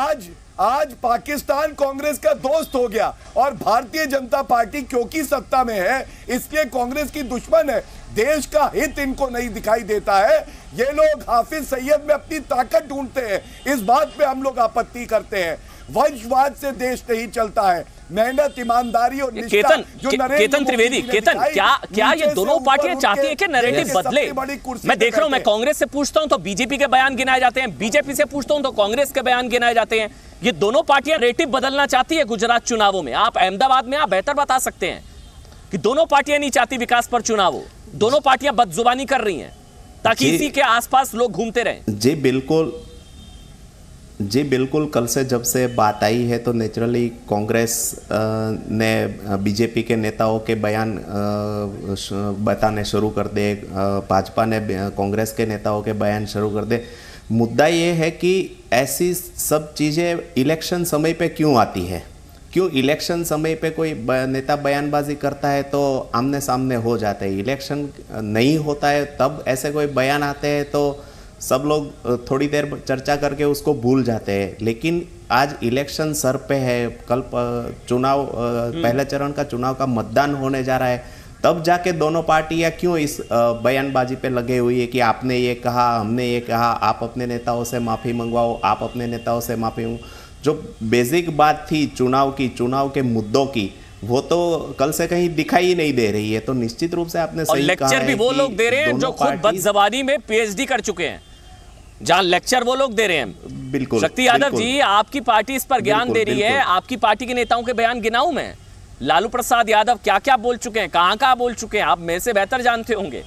आज आज पाकिस्तान कांग्रेस का दोस्त हो गया और भारतीय जनता पार्टी क्योंकि सत्ता में है इसलिए कांग्रेस की दुश्मन है, देश का हित इनको नहीं दिखाई देता है, ये लोग हाफिज सईद में अपनी ताकत ढूंढते हैं, इस बात पे हम लोग आपत्ति करते हैं। वंशवाद से देश नहीं चलता है, मेहनत ईमानदारी और केतन जो के, केतन त्रिवेदी केतन क्या क्या ये दोनों पार्टियां चाहती है कि नैरेटिव बदले, मैं देख रहा हूं, मैं कांग्रेस से पूछता हूं तो बीजेपी के बयान गिनाए जाते हैं, बीजेपी से पूछता हूं तो कांग्रेस के बयान गिनाए जाते हैं, ये दोनों पार्टियां नैरेटिव बदलना चाहती है गुजरात चुनावों में, आप अहमदाबाद में आप बेहतर बता सकते हैं कि दोनों पार्टियां नहीं चाहती विकास पर चुनाव, दोनों पार्टियां बदजुबानी कर रही हैं ताकि इसी के आसपास लोग घूमते रहे। जी बिल्कुल जी बिल्कुल, कल से जब से बात आई है तो नेचुरली कांग्रेस ने बीजेपी के नेताओं के बयान बताने शुरू कर दिए, भाजपा ने कांग्रेस के नेताओं के बयान शुरू कर दिए। मुद्दा ये है कि ऐसी सब चीज़ें इलेक्शन समय पे क्यों आती है, क्यों इलेक्शन समय पे कोई नेता बयानबाजी करता है तो आमने सामने हो जाता है, इलेक्शन नहीं होता है तब ऐसे कोई बयान आते हैं तो सब लोग थोड़ी देर चर्चा करके उसको भूल जाते हैं। लेकिन आज इलेक्शन सर पे है, कल चुनाव, पहले चरण का चुनाव का मतदान होने जा रहा है, तब जाके दोनों पार्टियां क्यों इस बयानबाजी पे लगे हुई है कि आपने ये कहा, हमने ये कहा, आप अपने नेताओं से माफ़ी मंगवाओ, आप अपने नेताओं से माफ़ी मंगवाओ। जो बेसिक बात थी चुनाव की, चुनाव के मुद्दों की, वो तो कल से कहीं दिखाई नहीं दे रही है। तो निश्चित रूप से आपने सही कहा है, लेक्चर भी वो लोग दे रहे हैं जो खुद बदजबानी में पीएचडी कर चुके हैं, जहां लेक्चर वो लोग दे रहे हैं। बिल्कुल शक्ति यादव जी, आपकी पार्टी इस पर ज्ञान दे रही है, आपकी पार्टी के नेताओं के बयान गिनाऊं मैं, लालू प्रसाद यादव क्या क्या बोल चुके हैं, कहाँ कहाँ बोल चुके हैं, आप मेरे से बेहतर जानते होंगे,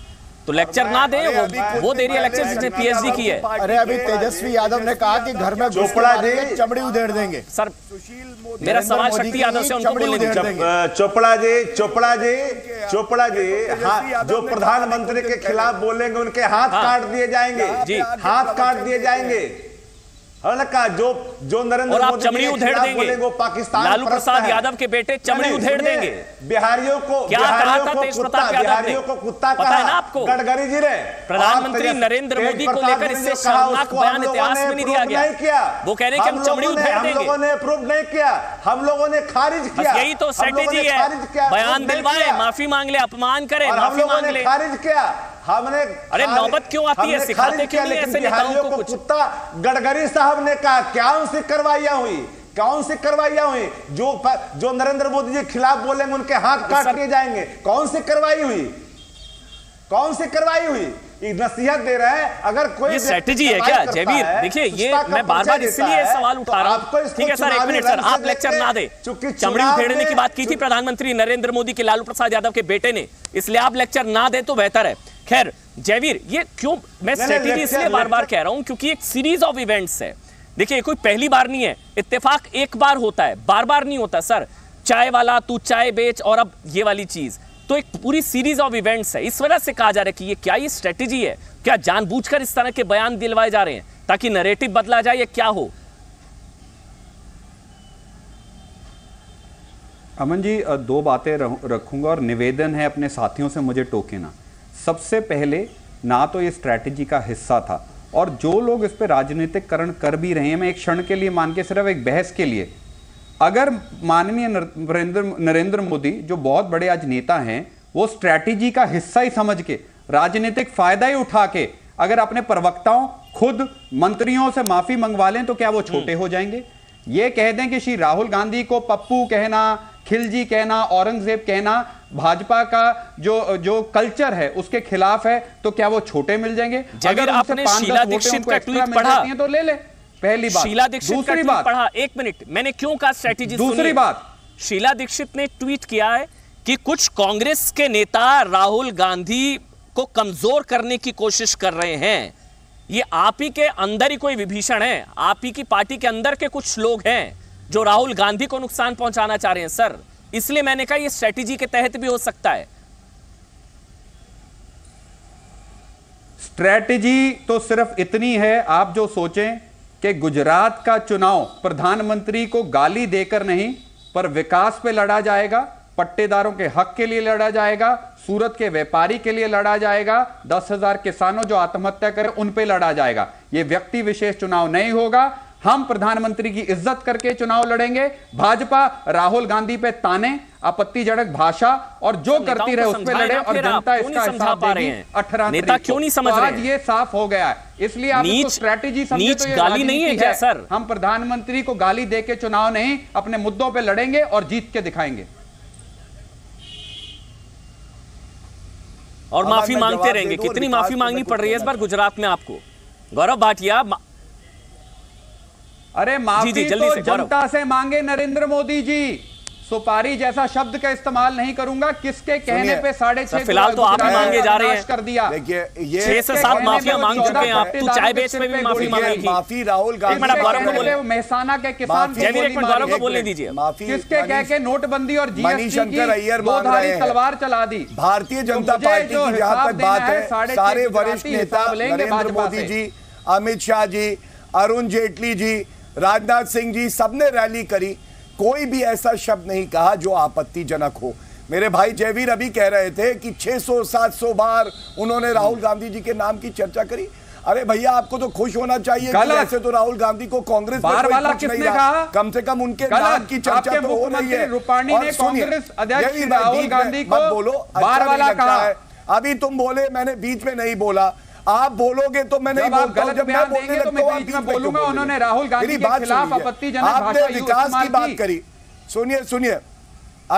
तो लेक्चर ना दे। वो, वो दे रही है लेक्चर जिसने पीएचडी की है। अरे अभी तेजस्वी यादव ने कहा कि घर में चोपड़ा जी चमड़ी उधेड़ देंगे। सर मेरा सवाल शक्ति यादव से, उनको बोलने दीजिए। चोपड़ा जी, चोपड़ा जी, चोपड़ा जी, हाँ, जो प्रधानमंत्री के खिलाफ बोलेंगे उनके हाथ काट दिए जाएंगे जी, हाथ काट दिए जाएंगे। जो जो नरेंद्र मोदी चमड़ी उधेड़ देंगे, वो पाकिस्तान, लालू प्रसाद यादव के बेटे चमड़ी उधेड़ देंगे। बिहारियों को क्या कहा था तेज प्रताप यादव ने, कुत्ता पता है ना आपको, गडकरी जी ने। प्रधानमंत्री नरेंद्र मोदी को लेकर इससे शर्मनाक बयान इतिहास में नहीं दिया गया। वो कह रहे हैं कि हम चमड़ी उधेड़ देंगे, हम लोगों ने अप्रूव नहीं किया, हम लोगों ने खारिज किया। यही तो स्ट्रेटेजी है, बयान दिलवाए, माफी मांग ले, अपमान करे, माफी मांग ले, खारिज किया हमने। अरे नौबत क्यों आती है, सिखाते क्यों नहीं ऐसे नेताओं को कुछ? गडकरी साहब ने कहा क्या उनसे कार्रवाइयां हुई, कौन सी कार्रवाइयां हुई? जो जो नरेंद्र मोदी जी खिलाफ बोलेंगे उनके हाथ काट दिए जाएंगे। कौन सी कार्रवाई हुई, कौन सी कार्रवाई हुई? नसीहत दे रहा है। अगर कोई स्ट्रेटजी है क्या जयवीर? देखिए ये मैं बार बार इसलिए सवाल उठा रहा हूं, ठीक है सर, एक मिनट सर, आप लेक्चर ना दे। चमड़ी उधेड़ने की बात की थी प्रधानमंत्री नरेंद्र मोदी के लालू प्रसाद यादव के बेटे ने, इसलिए आप लेक्चर ना दे तो बेहतर है। खैर जयवीर, ये क्यों मैं स्ट्रेटजी इसलिए बार बार कह रहा हूं क्योंकि एक सीरीज ऑफ इवेंट्स है। देखिए कोई पहली बार नहीं है, इत्तेफाक एक बार होता है, बार बार नहीं होता सर। चाय वाला तू चाय बेच और अब ये वाली चीज, तो एक पूरी सीरीज ऑफ इवेंट्स है। इस वजह से कहा जा रहा है कि ये क्या ये स्ट्रेटेजी है, क्या जानबूझकर इस तरह के बयान दिलवाए जा रहे हैं ताकि नैरेटिव बदला जाए या क्या हो? अमन जी दो बातें रखूंगा और निवेदन है अपने साथियों से, मुझे टोके ना। सबसे पहले ना तो ये स्ट्रेटेजी का हिस्सा था, और जो लोग इस पर राजनीतिकरण कर भी रहे हैं, मैं एक क्षण के लिए मान के सिर्फ एक बहस के लिए, अगर माननीय नरेंद्र नरेंद्र मोदी जो बहुत बड़े आज नेता हैं, वो स्ट्रैटेजी का हिस्सा ही समझ के, राजनीतिक फायदा ही उठा के अगर अपने प्रवक्ताओं, खुद मंत्रियों से माफी मंगवा लें तो क्या वो छोटे हो जाएंगे? ये कह दें कि श्री राहुल गांधी को पप्पू कहना, खिलजी कहना, औरंगजेब कहना भाजपा का जो जो कल्चर है उसके खिलाफ है, तो क्या वो छोटे मिल जाएंगे? अगर आपने शीला दीक्षित का ट्वीट पढ़ा तो ले ले, पहली बात। शीला दीक्षित का बात पढ़ा, एक मिनट, मैंने क्यों कहा स्ट्रेटेजी, दूसरी बात। शीला दीक्षित ने ट्वीट किया है कि कुछ कांग्रेस के नेता राहुल गांधी को कमजोर करने की कोशिश कर रहे हैं। ये आप ही के अंदर ही कोई विभीषण है, आप ही की पार्टी के अंदर के कुछ लोग हैं जो राहुल गांधी को नुकसान पहुंचाना चाह रहे हैं सर, इसलिए मैंने कहा यह स्ट्रेटेजी के तहत भी हो सकता है। स्ट्रेटेजी तो सिर्फ इतनी है, आप जो सोचें कि गुजरात का चुनाव प्रधानमंत्री को गाली देकर नहीं पर विकास पे लड़ा जाएगा, पट्टेदारों के हक के लिए लड़ा जाएगा, सूरत के व्यापारी के लिए लड़ा जाएगा, दस हजार किसानों जो आत्महत्या करें उन पे लड़ा जाएगा। ये व्यक्ति विशेष चुनाव नहीं होगा, हम प्रधानमंत्री की इज्जत करके चुनाव लड़ेंगे। भाजपा राहुल गांधी पे ताने, आपत्तिजनक भाषा और जो करती रहे उस पे लड़े, और जनता इसका हिसाब देगी अठारह तारीख को। आज ये साफ हो गया है, इसलिए आप इसको स्ट्रेटेजी समझे तो ये गाली नहीं है क्या सर? हम प्रधानमंत्री को गाली दे के चुनाव नहीं, अपने मुद्दों पर लड़ेंगे और जीत के दिखाएंगे और माफी मांगते रहेंगे। कितनी माफी मांगनी पड़ रही है इस बार गुजरात में आपको गौरव भाटिया? अरे माफी तो जनता से मांगे नरेंद्र मोदी जी, सुपारी जैसा शब्द का इस्तेमाल नहीं करूंगा। किसके कहने पे साढ़े छह फिलहाल तो आप मांगे जा रहे हैं कर दिया। देखिए छह से सात माफिया मांग चुके हैं आप। तो चाय बेच में भी माफी मांगी थी। माफी राहुल गांधी, मेहसाना के किसान को बोलने दीजिए माफी। किसके कह के नोटबंदी और जीएसटी की दोधारी तलवार चला दी। भारतीय जनता पार्टी की जहां तक बात है, सारे वरिष्ठ नेता नरेंद्र मोदी जी, अमित शाह जी, अरुण जेटली जी, राजनाथ सिंह जी, सबने रैली करी, कोई भी ऐसा शब्द नहीं कहा जो आपत्तिजनक हो। मेरे भाई जयवीर अभी कह रहे थे कि छह सौ सात सौ बार उन्होंने राहुल गांधी जी के नाम की चर्चा करी। अरे भैया आपको तो खुश होना चाहिए कि ऐसे तो राहुल गांधी को कांग्रेस नहीं रहा, कम से कम उनके नाम की चर्चा तो हो रही है। रूपाणी ने कांग्रेस अध्यक्ष राहुल गांधी को बोलो बार वाला कहा है। अभी तुम बोले मैंने बीच में नहीं बोला, आप बोलोगे तो मैं नहीं बोलता हूं। जब मैं बोलने लगता हूं आप बीच में बोलूंगा। उन्होंने राहुल गांधी के खिलाफ आपत्तिजनक भाषा विकास की बात करी। सुनिए सुनिए,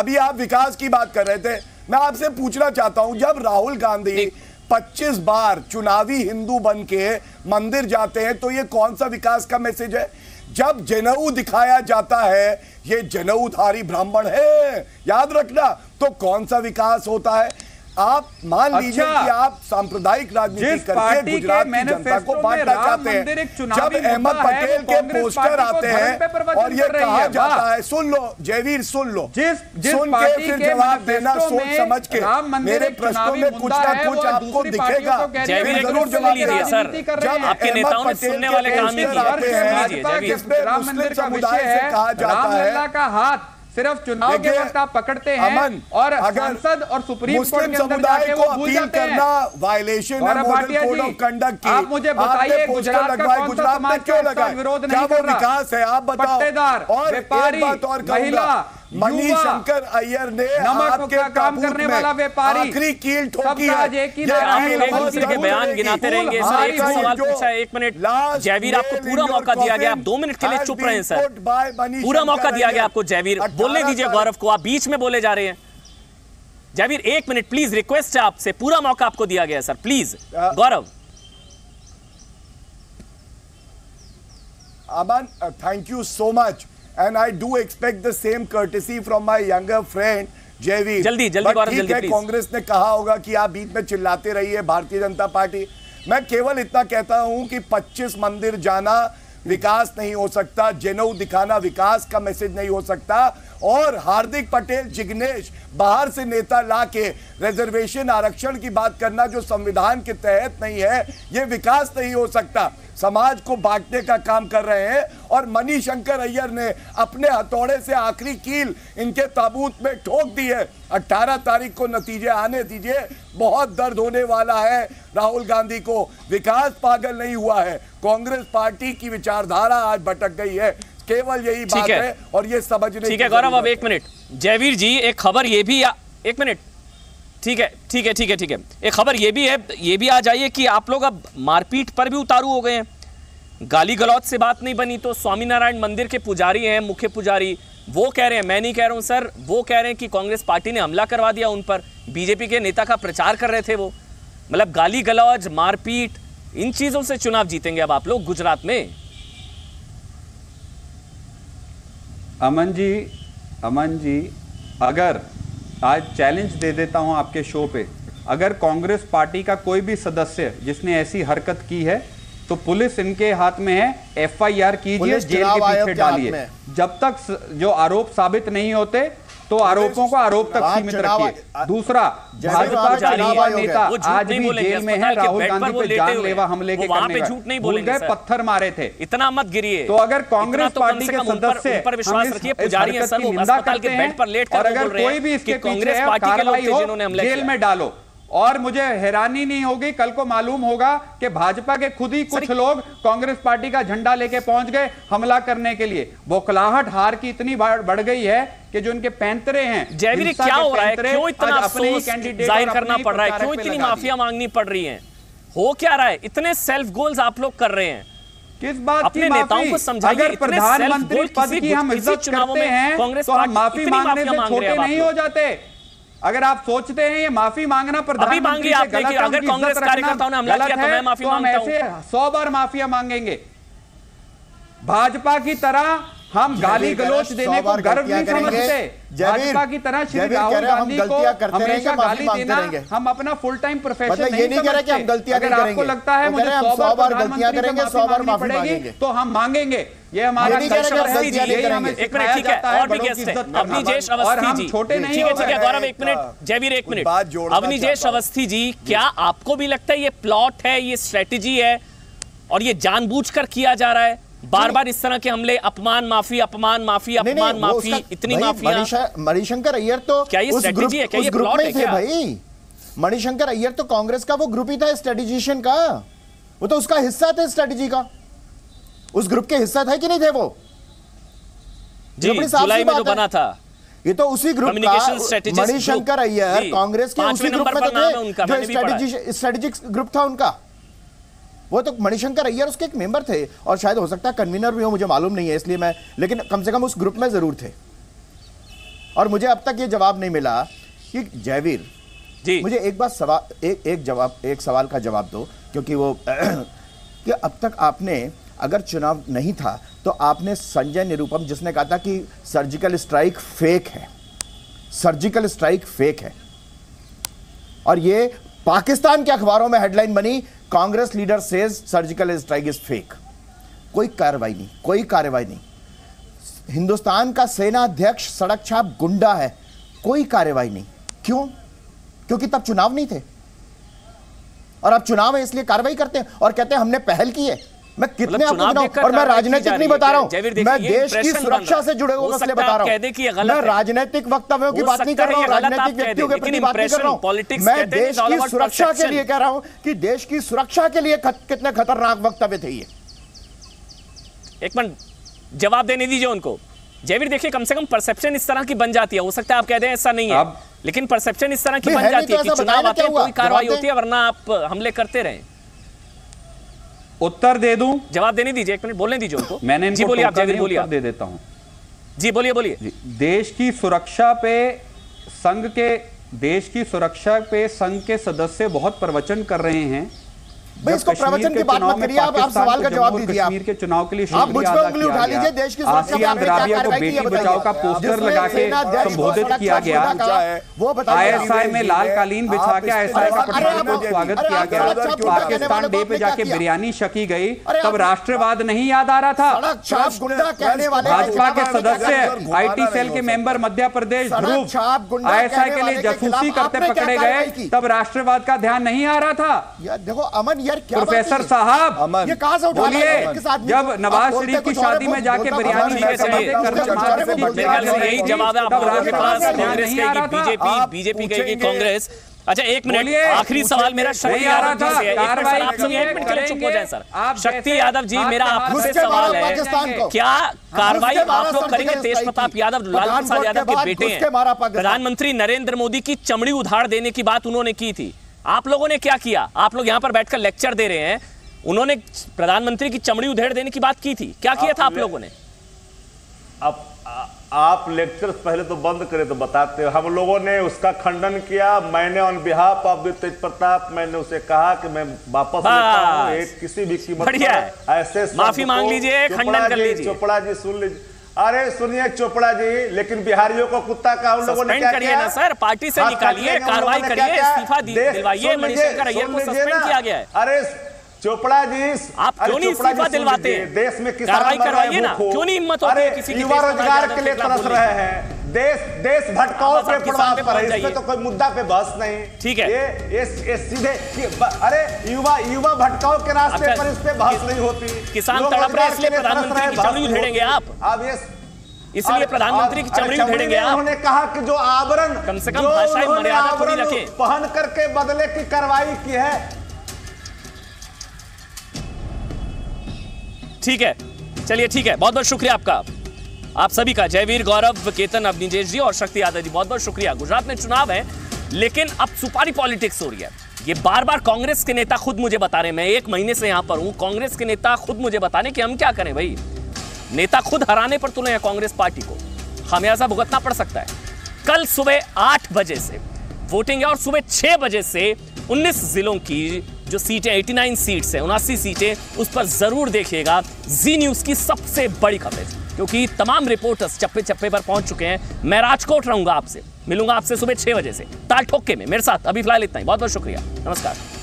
अभी आप विकास की बात कर रहे थे, मैं आपसे पूछना चाहता हूं, जब राहुल गांधी पच्चीस बार चुनावी हिंदू बन के मंदिर जाते हैं तो ये कौन सा विकास का मैसेज है? जब जनेऊ दिखाया जाता है ये जनेऊधारी ब्राह्मण है, याद रखना, तो कौन सा विकास होता है? आप मान लीजिए अच्छा, कि आप सांप्रदायिक राजनीति करके गुजरात की जनता को बांटना चाहते हैं। जब अहमद पटेल के पोस्टर आते हैं और ये कहा जाता है, सुन लो जयवीर सुन लो, सुन के फिर जवाब देना सोच समझ के। मेरे प्रश्नों में कुछ ना कुछ आपको दिखेगा, जरूर जवाब दीजिए सर। जब अहमद पटेल के पोस्टर आते हैं जिसमें मुस्लिम समुदाय से कहा जाता है, सिर्फ चुनाव के वक्त आप पकड़ते हैं और संसद और सुप्रीम कोर्ट के अंदर जाके वो भूल जाते हैं। वायलेशन है मॉडल कोड ऑफ कंडक्ट की। आप मुझे बताइए गुजरात का कौन सा समाज क्यों लगा विरोध नहीं कर रहा? विकास है आप बताओ। पट्टेदार, व्यापारी, महिला, मनी शंकर अय्यर ने आपके काम करने वाला व्यापारी आखिरी कील ठोकी है। ये बयान गिनाते रहेंगे सर। एक सवाल पूछा है, एक मिनट जयवीर आपको पूरा मौका दिया गया, आप दो मिनट के लिए चुप रहे हैं सर। पूरा मौका दिया गया आपको जयवीर, बोलने दीजिए गौरव को, आप बीच में बोले जा रहे हैं। जयवीर एक मिनट प्लीज, रिक्वेस्ट है आपसे, पूरा मौका आपको दिया गया sir please. Gaurav Aman, thank you so much and I do expect the same courtesy from my younger friend Jaiveer. जल्दी जल्दी बार जल्दी please. कांग्रेस ने कहा होगा कि आप बीच में चिल्लाते रहिए भारतीय जनता पार्टी। मैं केवल इतना कहता हूं कि पच्चीस मंदिर जाना विकास नहीं हो सकता, जनेऊ दिखाना विकास का मैसेज नहीं हो सकता। और हार्दिक पटेल, जिग्नेश, बाहर से नेता लाके रिजर्वेशन आरक्षण की बात करना जो संविधान के तहत नहीं है, ये विकास नहीं हो सकता। समाज को बांटने का काम कर रहे हैं और मनी शंकर अय्यर ने अपने हथौड़े से आखिरी कील इनके ताबूत में ठोक दी है। अट्ठारह तारीख को नतीजे आने दीजिए, बहुत दर्द होने वाला है राहुल गांधी को। विकास पागल नहीं हुआ है, कांग्रेस पार्टी की विचारधारा आज भटक गई है, केवल यही बात है, है और ये समझने ठीक है। गौरव अब एक मिनट जयवीर जी, एक खबर ये भी आ... एक मिनट ठीक है ठीक है ठीक है ठीक है एक खबर ये भी है, ये भी आ जाइए कि आप लोग अब मारपीट पर भी उतारू हो गए हैं। गाली गलौज से बात नहीं बनी तो स्वामीनारायण मंदिर के पुजारी हैं, मुख्य पुजारी, वो कह रहे हैं, मैं नहीं कह रहा हूँ सर, वो कह रहे हैं कि कांग्रेस पार्टी ने हमला करवा दिया उन पर, बीजेपी के नेता का प्रचार कर रहे थे वो। मतलब गाली गलौज, मारपीट, इन चीजों से चुनाव जीतेंगे अब आप लोग गुजरात में? अमन जी, अमन जी अगर आज चैलेंज दे देता हूं आपके शो पे, अगर कांग्रेस पार्टी का कोई भी सदस्य जिसने ऐसी हरकत की है तो पुलिस इनके हाथ में है, एफआईआर कीजिए, जेल के पीछे डालिए। जब तक जो आरोप साबित नहीं होते तो आरोपों को आरोप तक सीमित रखिए। दूसरा, भाजपा का नेता आज भी जेल में है, राहुल गांधी पे जानलेवा हमले के करने का भूल गए, पत्थर मारे थे, इतना मत गिरिए। तो अगर कांग्रेस पार्टी के सदस्य निंदा करते हैं और अगर कोई भी इसके पीछे कार्रवाई हो, जेल में डालो। और मुझे हैरानी नहीं होगी, कल को मालूम होगा कि भाजपा के खुद ही कुछ लोग कांग्रेस पार्टी का झंडा लेके पहुंच गए हमला करने के लिए। बौखलाहट हार की इतनी बढ़ गई है कि जो इनके पैंतरे हैं, जयवीर क्या हो रहा है, क्यों इतना अफसोस जाहिर करना पड़ रहा है, क्यों इतनी माफिया मांगनी पड़ रही है, हो क्या रहा है? इतने सेल्फ गोल्स आप लोग कर रहे हैं किस बात अपने नेताओं को समझाइए। अगर प्रधानमंत्री पद की हम इज्जत करते हैं कांग्रेस माफी मांगने से छोटे नहीं हो जाते। अगर आप सोचते हैं ये माफी मांगना प्रधानमंत्री से गलत है, अगर कांग्रेस कार्यकर्ताओं ने हमला किया तो मैं माफी मांगता हूं, ऐसे सौ बार माफिया मांगेंगे। भाजपा की तरह हम गाली गलोच देने को गर्व नहीं समझते। भाजपा की तरह श्री राहुल गांधी को हमेशा गाली देना हम अपना फुल टाइम प्रोफेशन नहीं समझते। अगर आपको लगता है मुझे सौ बार प्रधानमंत्री से माफी पड़ेगी तो हम मांगेंगे। ये हमारा छोटे नहीं अवनीश अवस्थी जी, क्या आपको भी लगता है ये प्लॉट है, ये स्ट्रेटेजी है और ये जानबूझकर किया जा रहा है? बार बार इस तरह के हमले, अपमान माफी, अपमान माफी, अपमान माफी, इतनी माफियां। मणिशंकर अय्यर तो क्या ये स्ट्रेटेजी है? क्या ये प्लॉट है? क्या भाई मणिशंकर अय्यर तो कांग्रेस का वो ग्रुप ही था स्ट्रेटेजिशियन का, वो तो उसका हिस्सा था, स्ट्रेटेजी का उस ग्रुप के हिस्सा था कि नहीं थे वो? जी, जुलाई में जो बना था ये तो उसी ग्रुप का। मणिशंकर अय्यर कांग्रेस के उसी ग्रुप में थे जो स्ट्रेटेजिक ग्रुप था उनका, वो तो मणिशंकर अय्यर उसके एक मेंबर थे और शायद हो सकता है कन्वीनर भी हो, मुझे मालूम नहीं है इसलिए मैं, लेकिन कम से कम उस ग्रुप में जरूर थे। और मुझे अब तक ये जवाब नहीं मिला कि जयवीर जी मुझे एक बार सवाल एक एक जवाब एक सवाल का जवाब दो, क्योंकि वो कि अब तक आपने, अगर चुनाव नहीं था तो आपने संजय निरुपम जिसने कहा था कि सर्जिकल स्ट्राइक फेक है, सर्जिकल स्ट्राइक फेक है, और ये पाकिस्तान के अखबारों में हेडलाइन बनी, Congress leader says surgical strike is fake. कोई कार्रवाई नहीं, कोई कार्रवाई नहीं। हिंदुस्तान का सेना अध्यक्ष सड़क छाप गुंडा है, कोई कार्रवाई नहीं। क्यों? क्योंकि तब चुनाव नहीं थे और अब चुनाव है इसलिए कार्रवाई करते हैं और कहते हैं हमने पहल की है। मैं कितने आपको, और मैं राजनीतिक नहीं बता रहा हूं, मैं देश की सुरक्षा से जुड़े हुए मसले बता रहा हूं, मैं राजनीतिक वक्तव्यों की बात नहीं कर रहा हूं, राजनीतिक व्यक्तियों के प्रति बात नहीं कर रहा हूं, मैं देश की सुरक्षा के लिए कह रहा हूं कि देश की सुरक्षा के लिए कितने खतरनाक वक्तव्य थे ये। एक मिनट जवाब देने दीजिए उनको। जयवीर देखिए, कम से कम परसेप्शन इस तरह की बन जाती है, हो सकता है आप कह दें ऐसा नहीं है, लेकिन परसेप्शन इस तरह की बन जाती है कि चुनाव आते हैं कोई कार्रवाई होती है, वरना आप हमले करते रहे। उत्तर दे दूं? जवाब देने दीजिए, एक मिनट बोलने दीजिए उनको। मैंने जी बोलिए, आप जयवीर बोलिए, दे देता हूं। जी बोलिए बोलिए। देश की सुरक्षा पे संघ के देश की सुरक्षा पे संघ के सदस्य बहुत प्रवचन कर रहे हैं। इसको प्रवचन की बात मत करिए, आप सवाल का जवाब दीजिए। कश्मीर के चुनाव के लिए आसियान द्राविया को बेटी बचाओ का पोस्टर लगा के संबोधित किया गया, आईएसआई में लाल कालीन बिछा के आईएसआई का स्वागत किया गया, पाकिस्तान डे पे जाके बिरयानी छकी गई, तब राष्ट्रवाद नहीं याद आ रहा था। भाजपा के सदस्य आईटी सेल के मेंबर मध्य प्रदेश ध्रुव आईएसआई के लिए जासूसी करते पकड़े गए, तब राष्ट्रवाद का ध्यान नहीं आ रहा था। देखो अमन यार क्या, प्रोफेसर साहब ये कहां से उठा रहे हैं? जब नवाज शरीफ की शादी में जाके बिरयानी यही जवाब है आप लोगों के पास। कांग्रेस कहेगी बीजेपी, बीजेपी कहेगी कांग्रेस। अच्छा एक मिनट, आखिरी सवाल मेरा शक्ति यादव जी से है। शक्ति यादव जी मेरा आपसे सवाल है, क्या कार्रवाई आप लोग करेंगे? तेज प्रताप यादव लाल प्रसाद यादव के बेटे हैं, प्रधानमंत्री नरेंद्र मोदी की चमड़ी उधाड़ देने की बात उन्होंने की थी, आप लोगों ने क्या किया? आप लोग यहां पर बैठकर लेक्चर दे रहे हैं, उन्होंने प्रधानमंत्री की चमड़ी उधेड़ देने की बात की थी, क्या किया था आप लोगों ने? आप आप लेक्चर पहले तो बंद करें तो बताते। हम लोगों ने उसका खंडन किया, मैंने on behalf of Tej Pratap मैंने उसे कहा कि मैं वापस लेता हूं, एक किसी भी कीमत पर ऐसे माफी मांग लीजिए, खंडन कर लीजिए। चोपड़ा जी सुन लीजिए, अरे सुनिए चोपड़ा जी, लेकिन बिहारियों को कुत्ता का उन लोगों ने क्या किया ना सर, पार्टी से निकालिए, कार्रवाई करिए, इस्तीफा दिलवाइए, मणिशंकर अय्यर को सस्पेंड किया गया है। अरे चोपड़ा जी आप क्यों नहीं इस्तीफा दिलवाते हैं? देश में कार्रवाई करवाइए ना, क्यों नहीं हिम्मत होती किसी की? युवा रोजगार के लिए तरस रहे हैं, देश देश भटकाओ पे प्रभाव पर है, इसमें तो कोई मुद्दा पे बहस नहीं, ठीक है? ये ये, ये सीधे, अरे युवा युवा भटकाओ के रास्ते पर इस पे बहस नहीं होती। किसान तड़प रहे इसलिए प्रधानमंत्री की चमड़ी उधेड़ेंगे आप, अब ये इसलिए प्रधानमंत्री की चमड़ी उधेड़ेंगे आप? उन्होंने कहा कि जो आवरण कम से कम भाषाई मर्यादा पूरी रखे, पहन करके बदले की कार्रवाई की है, ठीक है? चलिए ठीक है, बहुत बहुत शुक्रिया आपका, आप सभी का, जयवीर, गौरव, केतन, अवनीश जी और शक्ति यादव जी, बहुत बहुत शुक्रिया। गुजरात में चुनाव है लेकिन अब सुपारी पॉलिटिक्स हो रही है, ये बार बार कांग्रेस के नेता खुद मुझे बता रहे हैं, मैं एक महीने से यहां पर हूं, कांग्रेस के नेता खुद मुझे बताने कि हम क्या करें। भाई नेता खुद हराने पर तुले हैं, कांग्रेस पार्टी को खामियाजा भुगतना पड़ सकता है। कल सुबह आठ बजे से वोटिंग है और सुबह छह बजे से उन्नीस जिलों की जो सीटें एटी नाइन सीट्स है, उनासी सीटें, उस पर जरूर देखिएगा जी न्यूज की सबसे बड़ी खबर। क्योंकि तमाम रिपोर्टर्स चप्पे चप्पे पर पहुंच चुके हैं। मैं राजकोट रहूंगा, आपसे मिलूंगा, आपसे सुबह छह बजे से ताल ठोके में मेरे साथ। अभी फिलहाल इतना ही, बहुत बहुत शुक्रिया, नमस्कार।